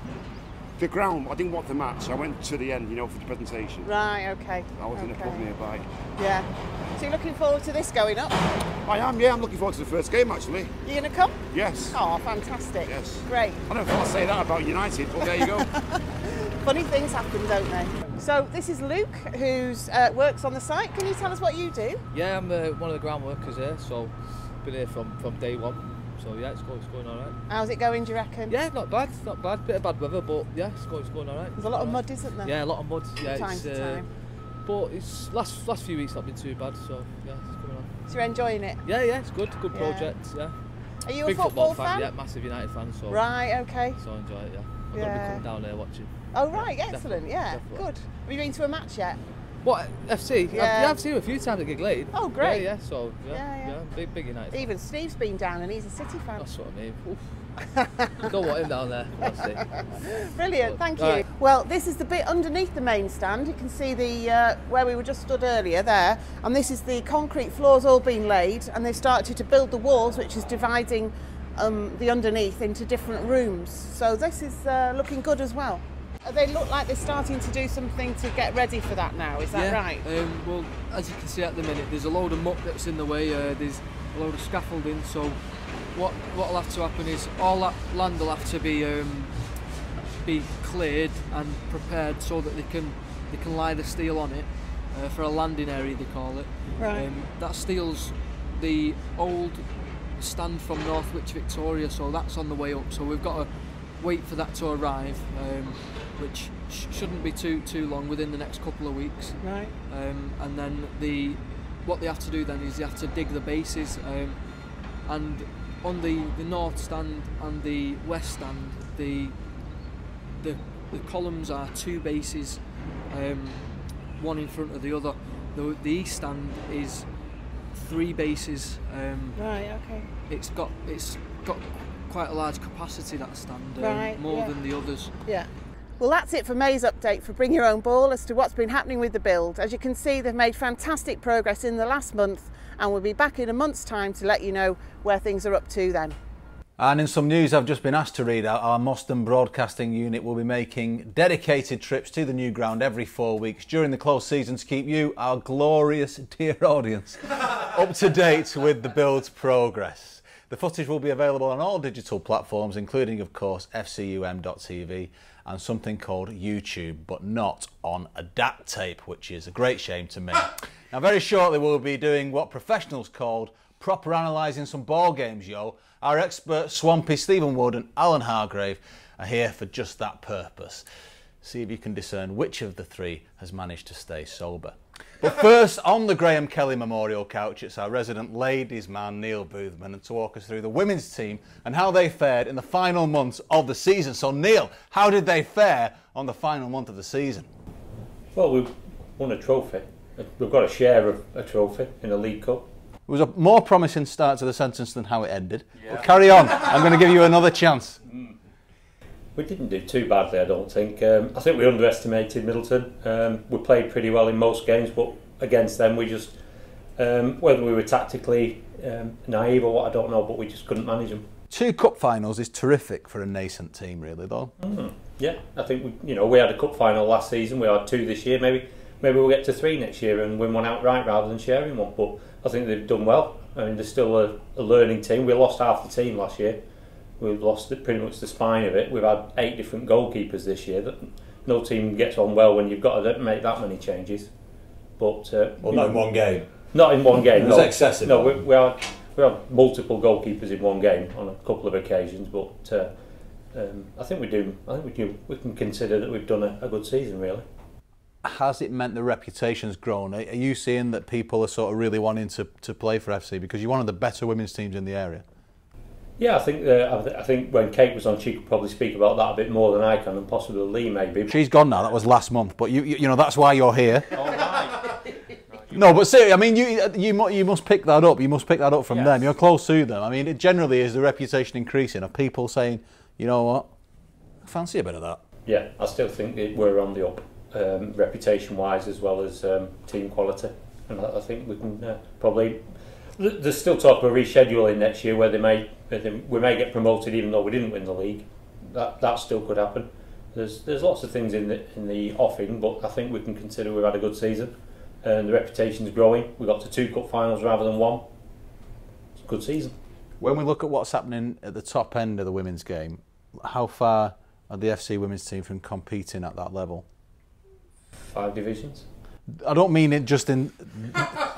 The ground, I didn't watch the match, I went to the end, you know, for the presentation. Right, okay. I was in a pub nearby. Yeah. So you're looking forward to this going up? I am, yeah, I'm looking forward to the first game actually. You going to come? Yes. Oh, fantastic. Yes. Great. I don't know if I'd say that about United, but there you go. Funny things happen, don't they? So this is Luke, who works on the site. Can you tell us what you do? Yeah, I'm one of the ground workers here, so been here from day one. So yeah, it's going all right. How's it going, do you reckon? Yeah, not bad. Bit of bad weather, but yeah, it's going all right. There's a lot of mud, isn't there? Yeah, a lot of mud. Yeah, time to time. But it's last few weeks not been too bad, so yeah, it's going on. So you're enjoying it? Yeah, it's good. Good project. Yeah. Are you big a football fan? Yeah, massive United fan. So right, okay. So I enjoy it. Yeah, I'm gonna be coming down there watching. Oh right, excellent. Yeah, definitely. Good. Have you been to a match yet? What, FC? Yeah. I've seen him a few times at Gigg Lane. Oh, great. Yeah, so, yeah. Big United. Even Steve's been down and he's a City fan. That's what I mean. Oof. Don't want him down there, honestly. Brilliant, thank you. Right. Well, this is the bit underneath the main stand. You can see the where we were just stood earlier there. And this is the concrete floors all being laid, and they've started to build the walls, which is dividing the underneath into different rooms. So this is looking good as well. They look like they're starting to do something to get ready for that now, is that right? Well, as you can see at the minute, there's a load of muck that's in the way, there's a load of scaffolding, so what will have to happen is all that land will have to be cleared and prepared so that they can lie the steel on it for a landing area, they call it. Right. That steel's the old stand from Northwich Victoria, so that's on the way up, so we've got to wait for that to arrive, which shouldn't be too long, within the next couple of weeks. Right. And then what they have to do then is they have to dig the bases, and on the north stand and the west stand, the columns are two bases, one in front of the other. The east stand is three bases. Right. Okay. It's got quite a large capacity, that stand, right, more than the others. Yeah. Well, that's it for May's update for Bring Your Own Ball as to what's been happening with the build. As you can see, they've made fantastic progress in the last month, and we'll be back in a month's time to let you know where things are up to then. And in some news I've just been asked to read out, our Moston broadcasting unit will be making dedicated trips to the new ground every 4 weeks during the close season to keep you, our glorious dear audience, up to date with the build's progress. The footage will be available on all digital platforms, including, of course, FCUM.TV and something called YouTube, but not on ADAPT tape, which is a great shame to me. Now, very shortly, we'll be doing what professionals called proper analysing some ball games, yo. Our expert Swampy, Stephen Wood and Alan Hargrave are here for just that purpose. See if you can discern which of the three has managed to stay sober. But first, on the Graham Kelly Memorial Couch, it's our resident ladies' man, Neil Boothman, and to walk us through the women's team and how they fared in the final months of the season. So, Neil, how did they fare on the final month of the season? Well, we've won a trophy. We've got a share of a trophy in the League Cup. It was a more promising start to the sentence than how it ended. Yeah. But carry on. I'm going to give you another chance. We didn't do too badly, I don't think. I think we underestimated Middleton. We played pretty well in most games, but against them we just, whether we were tactically naive or what, I don't know, but we just couldn't manage them. Two cup finals is terrific for a nascent team, really, though. Yeah, I think we had a cup final last season. We had two this year. Maybe we'll get to three next year and win one outright rather than sharing one. But I think they've done well. I mean, they're still a learning team. We lost half the team last year. We've lost pretty much the spine of it. We've had 8 different goalkeepers this year. No team gets on well when you've got to make that many changes. But well, not in one game. Not in one game. It was excessive. No, we had multiple goalkeepers in one game on a couple of occasions. But I think we do. I think we do. We can consider that we've done a good season, really. Has it meant the reputation's grown? Are you seeing that people are sort of really wanting to play for FC because you're one of the better women's teams in the area? Yeah, I think when Kate was on, she could probably speak about that a bit more than I can, and possibly Lee maybe. She's gone now. That was last month, but you know that's why you're here. Oh, right. No, but seriously, I mean, you must pick that up. You must pick that up from them. You're close to them. I mean, it generally is the reputation increasing of people saying, you know what, I fancy a bit of that. Yeah, I still think we're on the up, reputation-wise as well as team quality, and I think we can probably. There's still talk of a rescheduling next year where we may get promoted even though we didn't win the league. That still could happen. There's lots of things in the offing, but I think we can consider we've had a good season and the reputation's growing. We got to 2 cup finals rather than 1. It's a good season. When we look at what's happening at the top end of the women's game, how far are the FC women's team from competing at that level? 5 divisions. I don't mean it just in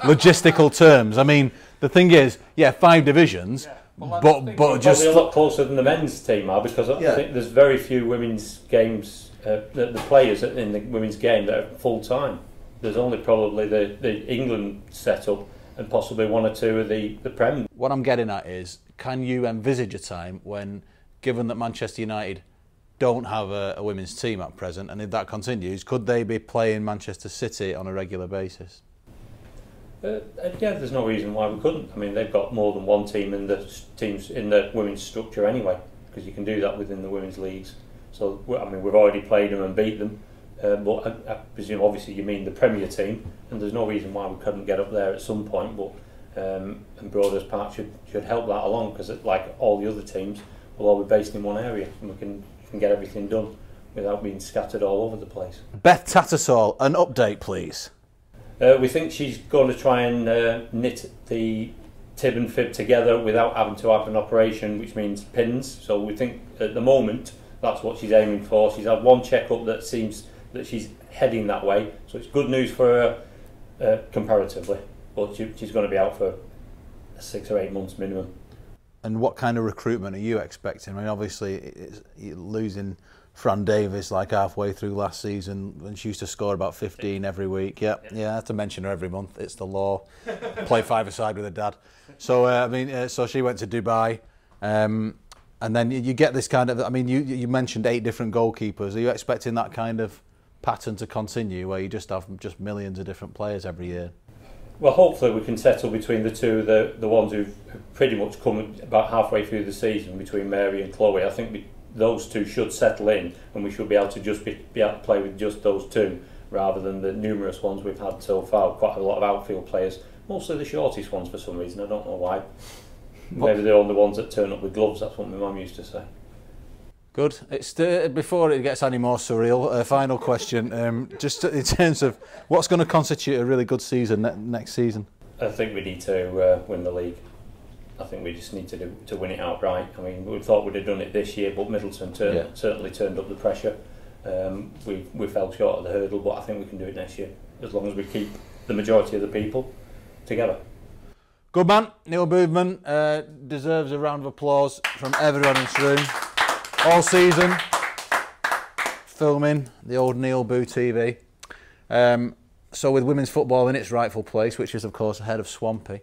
logistical terms. I mean, the thing is, yeah, 5 divisions, well, but just a lot closer than the men's team are, because I think there's very few women's games, the players in the women's game that are full time. There's only probably the England setup and possibly 1 or 2 of the Prem. What I'm getting at is, can you envisage a time when, given that Manchester United don't have a women's team at present, and if that continues, could they be playing Manchester City on a regular basis? Yeah, there's no reason why we couldn't. I mean, they've got more than 1 team in the teams in the women's structure anyway, because you can do that within the women's leagues. So I mean, we've already played them and beat them, but I presume obviously you mean the Premier team, and there's no reason why we couldn't get up there at some point. But and Broadhurst Park should help that along, because like all the other teams, we'll all be based in one area, and we can get everything done without being scattered all over the place. Beth Tattersall, an update please. We think she's going to try and knit the tib and fib together without having to have an operation, which means pins. So we think at the moment that's what she's aiming for. She's had 1 checkup that seems that she's heading that way, so it's good news for her comparatively, but she's going to be out for 6 or 8 months minimum. And what kind of recruitment are you expecting? I mean, obviously, you're losing Fran Davies, like halfway through last season, and she used to score about 15 every week. Yeah, I have to mention her every month. It's the law. Play five-a-side with her dad. So so she went to Dubai, and then you get this kind of. I mean, you mentioned 8 different goalkeepers. Are you expecting that kind of pattern to continue, where you just have millions of different players every year? Well, hopefully we can settle between the two, the ones who've pretty much come about halfway through the season, between Mary and Chloe. I think those two should settle in, and we should be able to just be able to play with just those two, rather than the numerous ones we've had so far. Quite a lot of outfield players, mostly the shortest ones for some reason. I don't know why. Maybe they're only the ones that turn up with gloves. That's what my mum used to say. Good. It's before it gets any more surreal, final question. Just in terms of what's going to constitute a really good season next season? I think we need to win the league. I think we just need to win it outright. I mean, we thought we'd have done it this year, but Middleton certainly turned up the pressure. We fell short of the hurdle, but I think we can do it next year, as long as we keep the majority of the people together. Good man. Neil Boothman deserves a round of applause from everyone in this room. All season, filming the old Neil Boo TV. So with women's football in its rightful place, which is, of course, ahead of Swampy,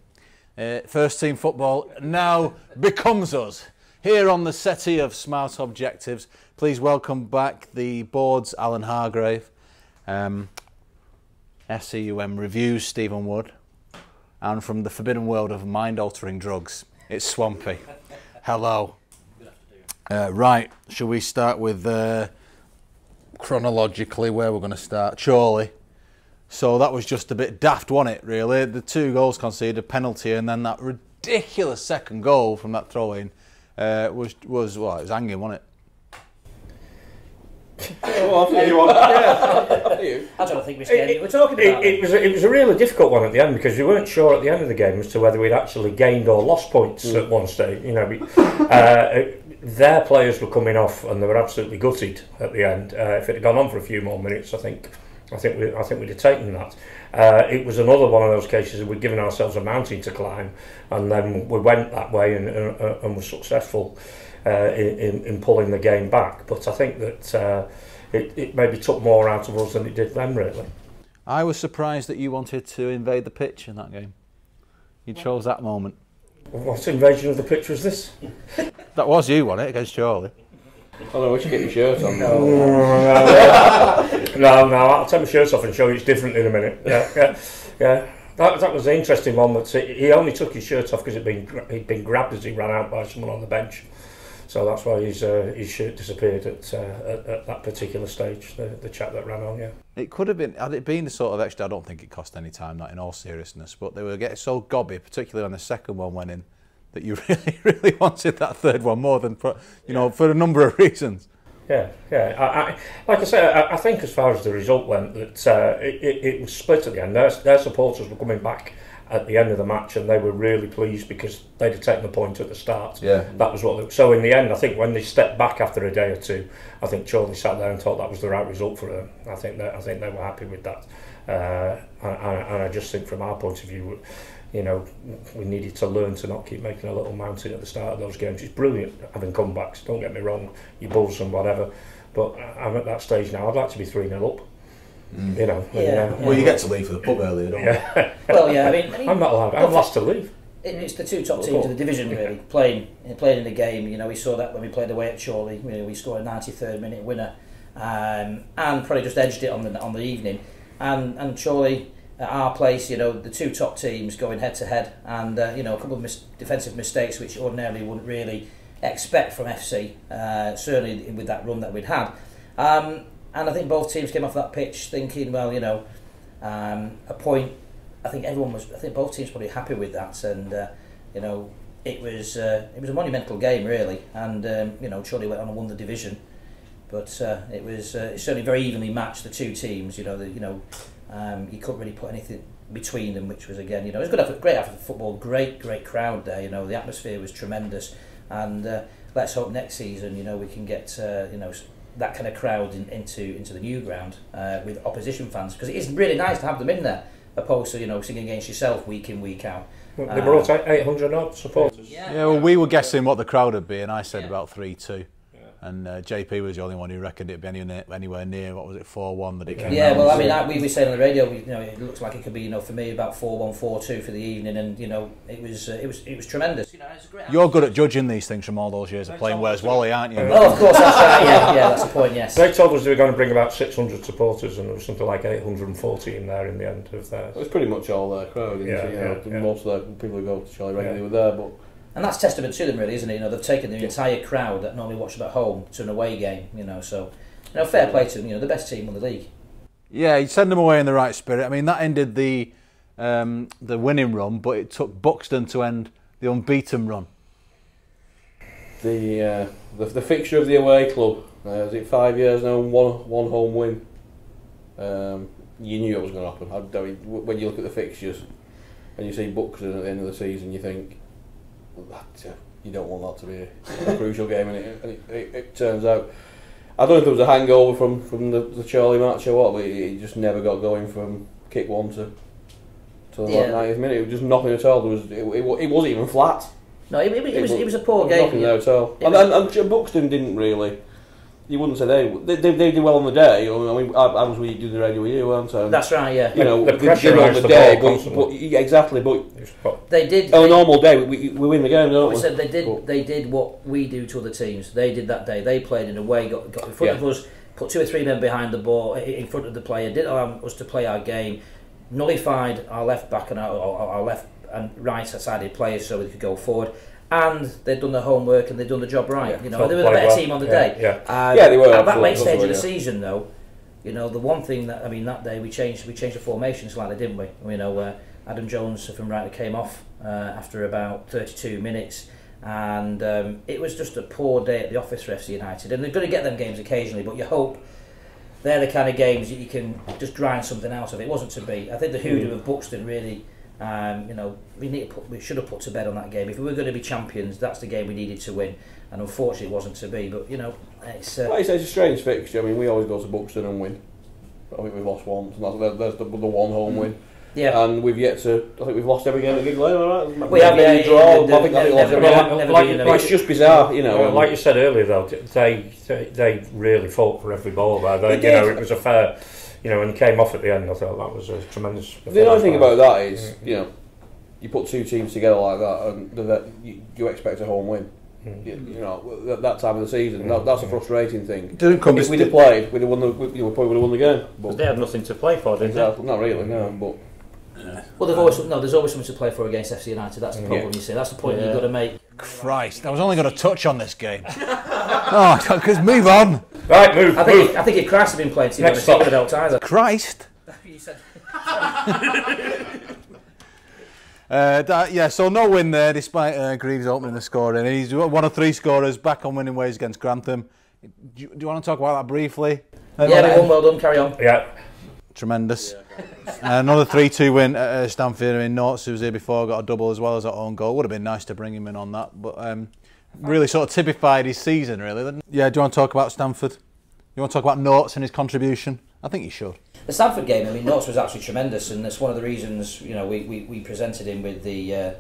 first team football now becomes us. Here on the settee of Smart Objectives, please welcome back the board's Alan Hargrave, FCUM Reviews Stephen Wood, and from the forbidden world of mind-altering drugs, it's Swampy. Hello. Right, shall we start with chronologically where we're going to start? Chorley. So that was just a bit daft, wasn't it, really? The 2 goals conceded, a penalty, and then that ridiculous second goal from that throw-in well, it was hanging, wasn't it? I don't think we scared you. We're talking about it. It was a really difficult one at the end, because we weren't sure at the end of the game as to whether we'd actually gained or lost points at one stage. You know, their players were coming off, and they were absolutely gutted at the end. If it had gone on for a few more minutes, I think we'd have taken that. It was another one of those cases that we'd given ourselves a mountain to climb, and then we went that way and were successful in pulling the game back. But I think that it maybe took more out of us than it did them, really. I was surprised that you wanted to invade the pitch in that game. You chose that moment. What invasion of the pitch was this? That was you, wasn't it, against Chorley? Oh no, we should get your shirt on. No, I'll take my shirt off and show you it's different in a minute. Yeah. That was the interesting one, but he only took his shirt off because he'd been grabbed as he ran out by someone on the bench. So that's why his shirt disappeared at that particular stage, the chap that ran on, yeah. It could have been, had it been the sort of extra, I don't think it cost any time, not in all seriousness, but they were getting so gobby, particularly when the second one went in, that you really wanted that third one more than, you know, for a number of reasons. Yeah. Like I say, I think as far as the result went, that it was split at the end. Their supporters were coming back at the end of the match, and they were really pleased because they'd have taken the point at the start. Yeah. That was what. So in the end, I think when they stepped back after a day or two, I think Chorley sat there and thought that was the right result for them. I think they were happy with that. And I just think from our point of view, you know, we needed to learn to not keep making a little mountain at the start of those games. It's brilliant having comebacks. Don't get me wrong, you bulls and whatever. But I'm at that stage now. I'd like to be 3-0 up. Mm. You know, well, you get to leave for the pub earlier, don't you? Yeah. Well, yeah, I mean, I'm not allowed. I'm last to leave. It's the 2 top teams of the division, really, playing in the game. You know, we saw that when we played away at Chorley. You know, we scored a 93rd-minute winner, and probably just edged it on the evening. And Chorley, at our place, you know, the 2 top teams going head to head, and you know, a couple of defensive mistakes which ordinarily wouldn't really expect from FC. Certainly with that run that we'd had. And I think both teams came off that pitch thinking, well, you know, a point. I think both teams were probably happy with that, and you know, it was a monumental game, really. And you know, Chorley went on and won the division, but it's certainly very evenly matched, the 2 teams. You know, you couldn't really put anything between them, which was, again, you know, it was good effort, great after football, great crowd there. You know, the atmosphere was tremendous, and let's hope next season, you know, we can get you know, that kind of crowd into the new ground with opposition fans, because it is really nice to have them in there, opposed to, you know, singing against yourself week in, week out. Well, they brought 800 odd supporters. Yeah, well, we were guessing what the crowd would be, and I said about 3-2. And JP was the only one who reckoned it'd be anywhere near, what was it, 4-1 that it came. Yeah, well, I mean, we were saying on the radio, you know, it looks like it could be, you know, for me about 4-1, 4-2 for the evening, and you know, it was tremendous. You know, it's a great. You're good at judging these things from all those years of playing Where's Wally, aren't you? Oh, of course, that's right. Yeah, that's the point. Yes. They told us they were going to bring about 600 supporters, and there was something like 840 in there in the end of that. It was pretty much all their crowd, isn't it? Yeah. Most of the people who go to Chorley regularly were there, but. And that's testament to them, really, isn't it? You know, they've taken the entire crowd that normally watch them at home to an away game. You know, so you know, fair play to them. You know, the best team in the league. Yeah, you send them away in the right spirit. I mean, that ended the winning run, but it took Buxton to end the unbeaten run. The fixture of the away club. Is it 5 years now? One home win. You knew it was going to happen. I mean, when you look at the fixtures and you see Buxton at the end of the season, you think. You don't want that to be a crucial game, and it turns out. I don't know if there was a hangover from the Chorley match or what, but it just never got going from kick one to the 90th minute. It was just nothing at all. There was it wasn't even flat. No, it was a poor game. Nothing there at all. And Buxton didn't really. You wouldn't say they did well on the day. I mean, I was with you doing the radio with you, weren't I? That's right, yeah. You know, the pressure on the day, but exactly. But they did. On a normal day, we win the game, don't we? Said they did what we do to other teams. They did that day. They played in a way, got in front of us, put 2 or 3 men behind the ball in front of the player, didn't allow us to play our game, nullified our left back and our left and right-sided players so we could go forward. And they'd done their homework and they'd done the job right. Yeah, you know, they were the better team on the day. Yeah, they were. At that late stage of the season, though, you know, the one thing that I mean, that day we changed the formation slightly, didn't we? You know, Adam Jones from Wrighton came off after about 32 minutes, and it was just a poor day at the office for FC United. And they're going to get them games occasionally, but you hope they're the kind of games that you can just grind something out of. It wasn't to be. I think the hoodoo of Buxton really. You know, we should have put to bed on that game. If we were going to be champions, that's the game we needed to win, and unfortunately, it wasn't to be. But you know, it's a strange fixture. I mean, we always go to Buxton and win. I think we've lost once, and there's the one home win. Yeah, and we've yet to. I think we've lost every game at Gigg Lane, all right? We have a draw. I think it's just bizarre, you know. Well, like you said earlier, though, they really fought for every ball there. You know, it was a fair. You know, when he came off at the end, I thought that was a tremendous. The only thing about that is, you know, you put two teams together like that, and you expect a home win. You know, at that time of the season, that's a frustrating thing. If we'd have played, we'd have won. We probably would have won the game. But they had nothing to play for, did they? Not really, no. But well, there's always something to play for against FC United. That's the problem. You see, that's the point you've got to make. Christ, I was only going to touch on this game. Oh, because move on. Right, move. I think if Christ had been playing, he would have helped either. Christ. You said. So no win there, despite Greaves opening the scoring. He's one of 3 scorers back on winning ways against Grantham. Do you want to talk about that briefly? Well done. Carry on. Yeah. Tremendous. Another 3-2 win at Stamford. I mean, Notts, who was here before, got a double as well as that own goal. Would have been nice to bring him in on that, but really sort of typified his season, really. Yeah, do you want to talk about Stamford? You want to talk about Notts and his contribution? I think you should. The Stamford game, I mean, Notts was actually tremendous, and that's one of the reasons, you know, we presented him with the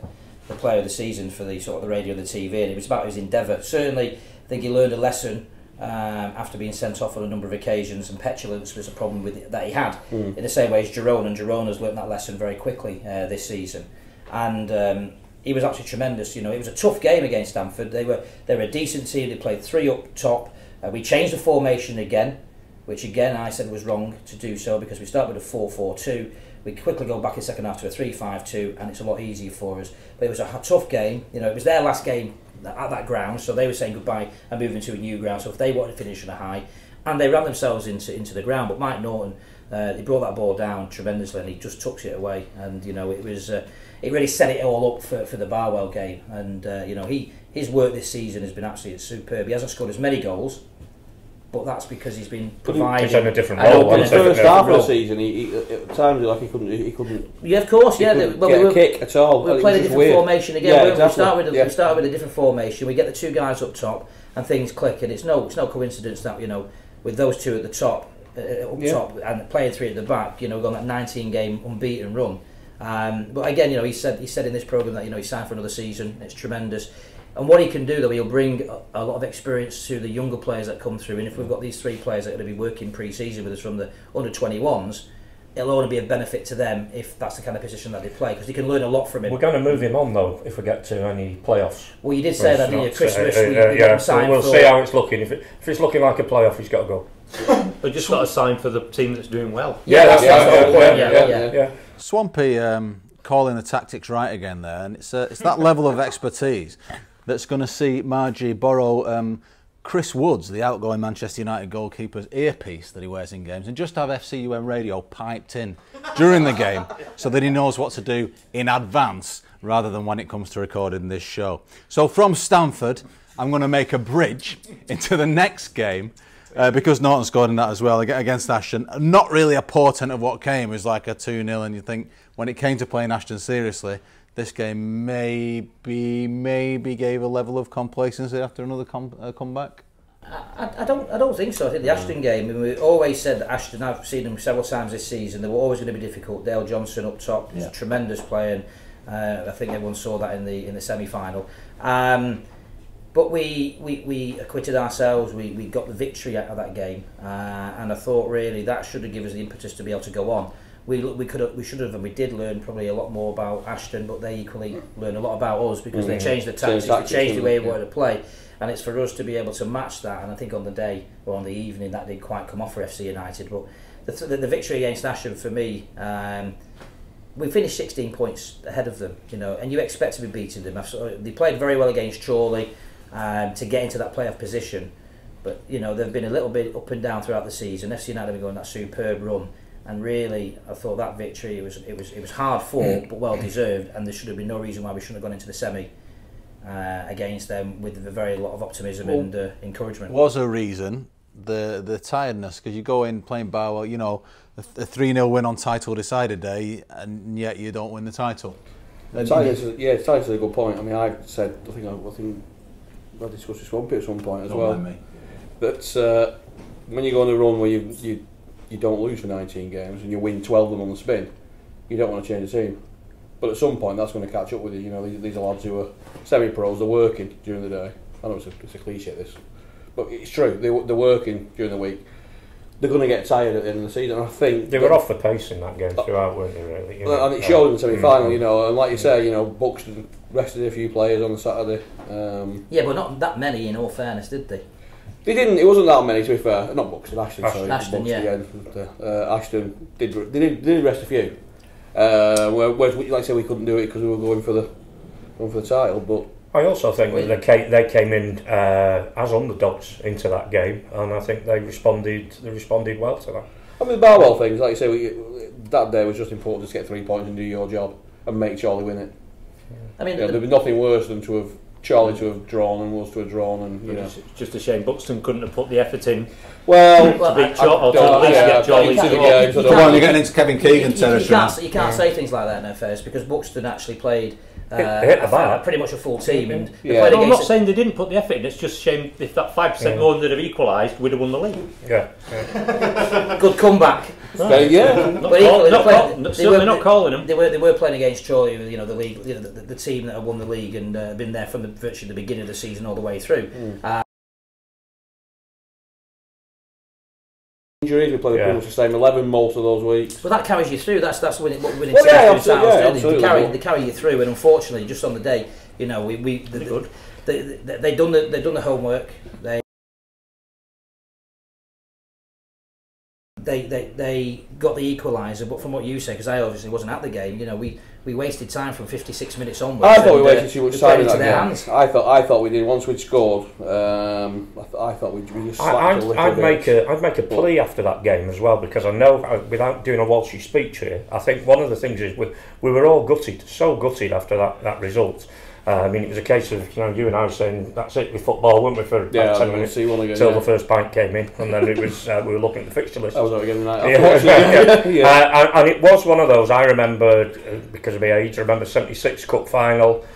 player of the season for the sort of the radio and the TV, and it was about his endeavour. Certainly, I think he learned a lesson after being sent off on a number of occasions, and petulance was a problem that he had. In the same way as Jerome, and Jerome has learnt that lesson very quickly this season. And he was actually tremendous. You know, it was a tough game against Stamford. They were a decent team. They played 3 up top. We changed the formation again, which again I said was wrong to do so, because we start with a 4-4-2. We quickly go back in the second half to a 3-5-2, and it's a lot easier for us. But it was a tough game. You know, it was their last game at that ground, so they were saying goodbye and moving to a new ground. So if they wanted to finish on a high, and they ran themselves into the ground, but Mike Norton, he brought that ball down tremendously, and he just tucks it away. And you know, it was it really set it all up for the Barwell game. And you know, his work this season has been absolutely superb. He hasn't scored as many goals, but that's because he's been providing a different role. In the first half of the season, at times like he couldn't. Yeah, of course. Yeah, we get a kick at all. We played a different formation again. We start with a different formation. We get the 2 guys up top, and things click. And it's no coincidence that, you know, with those 2 at the top, and playing 3 at the back, you know, we've got that 19-game unbeaten run. But again, you know, he said in this programme that, you know, he signed for another season. It's tremendous. And what he can do, though, he'll bring a lot of experience to the younger players that come through. And if we've got these three players that are going to be working pre-season with us from the under-21s, it'll only be a benefit to them if that's the kind of position that they play, because they can learn a lot from him. We're going to move him on, though, if we get to any playoffs. Well, you did say that, didn't you? Christmas, yeah. So we'll see how it's looking. If it's looking like a playoff, he's got to go. But just got to sign for the team that's doing well. Yeah, that's the whole point. Swampy calling the tactics right again there, and it's that level of expertise that's going to see Margie borrow Chris Woods, the outgoing Manchester United goalkeeper's earpiece that he wears in games, and just have FCUM radio piped in during the game so that he knows what to do in advance rather than when it comes to recording this show. So from Stamford, I'm going to make a bridge into the next game because Norton scored in that as well against Ashton. Not really a portent of what came. It was like a 2-0, and you think when it came to playing Ashton seriously, this game maybe gave a level of complacency after another comeback. I don't think so. I think the Ashton game, and we always said that Ashton, I've seen them several times this season, they were always going to be difficult. Dale Johnson up top, he's a tremendous player, and I think everyone saw that in the semi-final. But we acquitted ourselves. We got the victory out of that game, and I thought really that should have given us the impetus to be able to go on. We should have, and we did learn probably a lot more about Ashton, but they equally learned a lot about us because they changed the tactics, they changed the way we wanted to play, and it's for us to be able to match that. And I think on the day or on the evening that didn't quite come off for FC United, but the victory against Ashton for me, we finished 16 points ahead of them, you know, and you expect to be beating them. They played very well against Chorley to get into that playoff position, but you know they've been a little bit up and down throughout the season. FC United have been going that superb run. And really, I thought that victory it was hard fought, but well deserved. And there should have been no reason why we shouldn't have gone into the semi against them with a very lot of optimism and encouragement. Was a reason the tiredness, because you go in playing Barwell, you know, a 3-0 win on title decided day, and yet you don't win the title. Title's a good point. I mean, I said I think I discussed with Swampy at some point as well. Don't mind me. But when you go on a run where you don't lose for 19 games and you win 12 of them on the spin, you don't want to change the team. But at some point, that's going to catch up with you. You know, these are lads who are semi-pros, they're working during the day. I know it's a cliche, this, but it's true. They're working during the week. They're going to get tired at the end of the season. I think they were off the pace in that game throughout, weren't they, really? You know? And it showed in the semi-final, you know, and like you say, you know, Buxton rested a few players on the Saturday. Yeah, but not that many, in all fairness, did they? They didn't. It wasn't that many, to be fair. Not Buxton, Ashton did rest a few. Whereas, like I said, we couldn't do it because we were going for the title. But I also think that they came in as underdogs into that game, and I think they responded. They responded well to that. I mean, the Barwell things, like you say, that day was just important to get 3 points and do your job and make Chorley win it. Yeah. I mean, there'd be nothing worse than to have. Chorley to have drawn and Wolves to have drawn, and you know. It's just a shame Buxton couldn't have put the effort in. Well, to beat Chorley. You're getting into Kevin Keegan territory. You can't say things like that in affairs because Buxton actually played pretty much a full team. And no, I'm not saying they didn't put the effort in. It's just a shame if that 5% more than they'd have equalised, we'd have won the league. Yeah. Good comeback. Right. Yeah, not calling them. They were playing against Chorley, you know, the league, you know, the team that had won the league and been there from virtually the beginning of the season all the way through. Injuries, we played pretty much the same 11 most of those weeks. But that carries you through. That's winning. Well, yeah, absolutely, they carry you through, and unfortunately, just on the day, you know, they've done the homework. They got the equaliser, but from what you say, because I obviously wasn't at the game, you know, we wasted time from 56 minutes onwards. I thought we wasted too much time in that game. I thought we did. Once we'd scored, I thought we just slacked a little bit. I'd make a plea after that game as well, because I know, without doing a Walshy speech here, I think one of the things is we were all gutted, so gutted after that result. I mean, it was a case of, you know, you and I were saying that's it with football, weren't we, for 10 minutes until the first pint came in, and then it was we were looking at the fixture list. I was again tonight. And it was one of those. I remember because of my age. I remember '76 Cup final.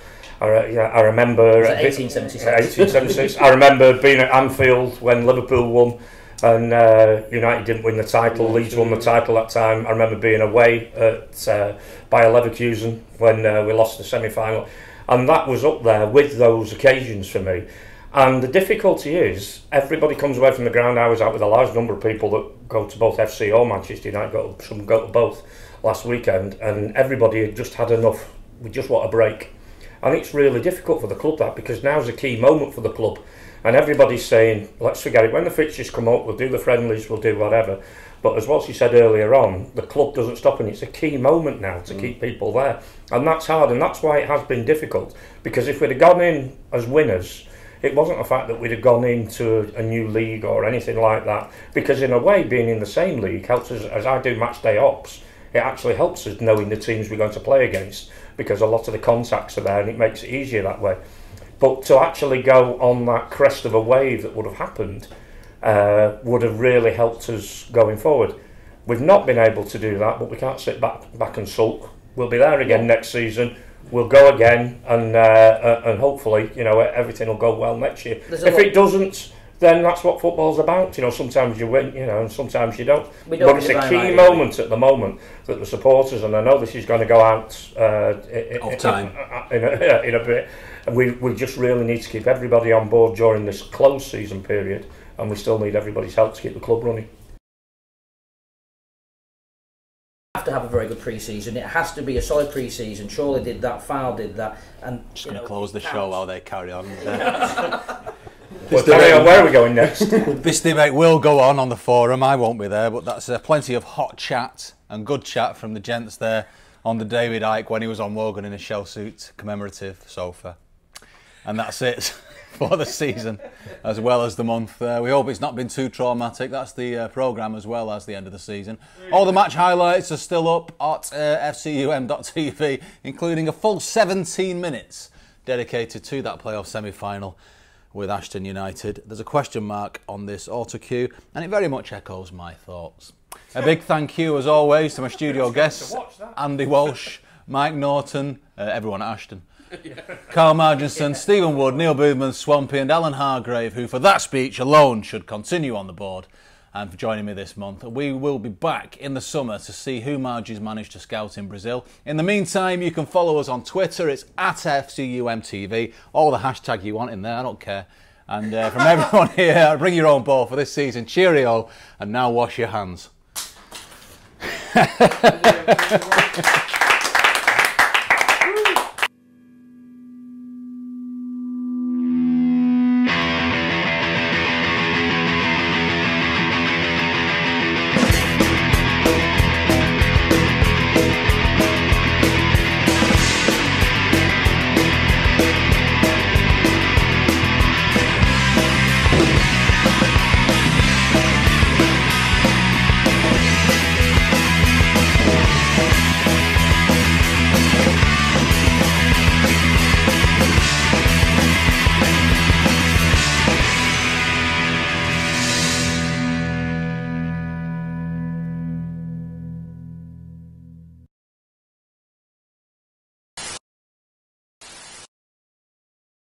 I remember 1876. I remember being at Anfield when Liverpool won. and United didn't win the title. Leeds won the title that time. I remember being away at Bayer Leverkusen when we lost the semi-final, and that was up there with those occasions for me. And the difficulty is, everybody comes away from the ground. I was out with a large number of people that go to both FC or Manchester United, some go to both last weekend, and everybody had just had enough. We just want a break. And it's really difficult for the club, that, because now's a key moment for the club. And everybody's saying, let's forget it. When the fixtures come up, we'll do the friendlies, we'll do whatever. But as Watsy said earlier on, the club doesn't stop, and it's a key moment now to keep people there. And that's hard, and that's why it has been difficult. Because if we'd have gone in as winners, it wasn't the fact that we'd have gone into a new league or anything like that. Because in a way, being in the same league helps us, as I do match day ops, it actually helps us knowing the teams we're going to play against, because a lot of the contacts are there and it makes it easier that way. But to actually go on that crest of a wave that would have happened would have really helped us going forward. We've not been able to do that, but we can't sit back and sulk. We'll be there again next season. We'll go again, and hopefully, you know, everything will go well next year. If it doesn't, then that's what football's about. You know, sometimes you win, you know, and sometimes you don't. But it's a key moment at the moment that the supporters, and I know this is going to go out in a bit, and we just really need to keep everybody on board during this close season period, and we still need everybody's help to keep the club running. To have a very good pre-season, it has to be a solid pre-season. Chorley did that, Fowle did that, and just going to close the show while they carry on. Well, where are we going next? This debate will go on the forum. I won't be there, but that's plenty of hot chat and good chat from the gents there on the day with Ike when he was on Wogan in a shell suit commemorative sofa. And that's it for the season, as well as the month. We hope it's not been too traumatic. That's the programme, as well as the end of the season. All the match highlights are still up at FCUM.tv, including a full 17 minutes dedicated to that playoff semi-final with Ashton United. There's a question mark on this auto-cue, and it very much echoes my thoughts. A big thank you, as always, to my studio guests, Andy Walsh, Mike Norton, everyone at Ashton, Carl Marginson, Stephen Wood, Neil Boothman, Swampy and Alan Hargrave, who for that speech alone should continue on the board, and for joining me this month. We will be back in the summer to see who Margie's managed to scout in Brazil. In the meantime, you can follow us on Twitter. It's at FCUMTV. All the hashtag you want in there, I don't care. And from everyone here, bring your own ball for this season. Cheerio, and now wash your hands.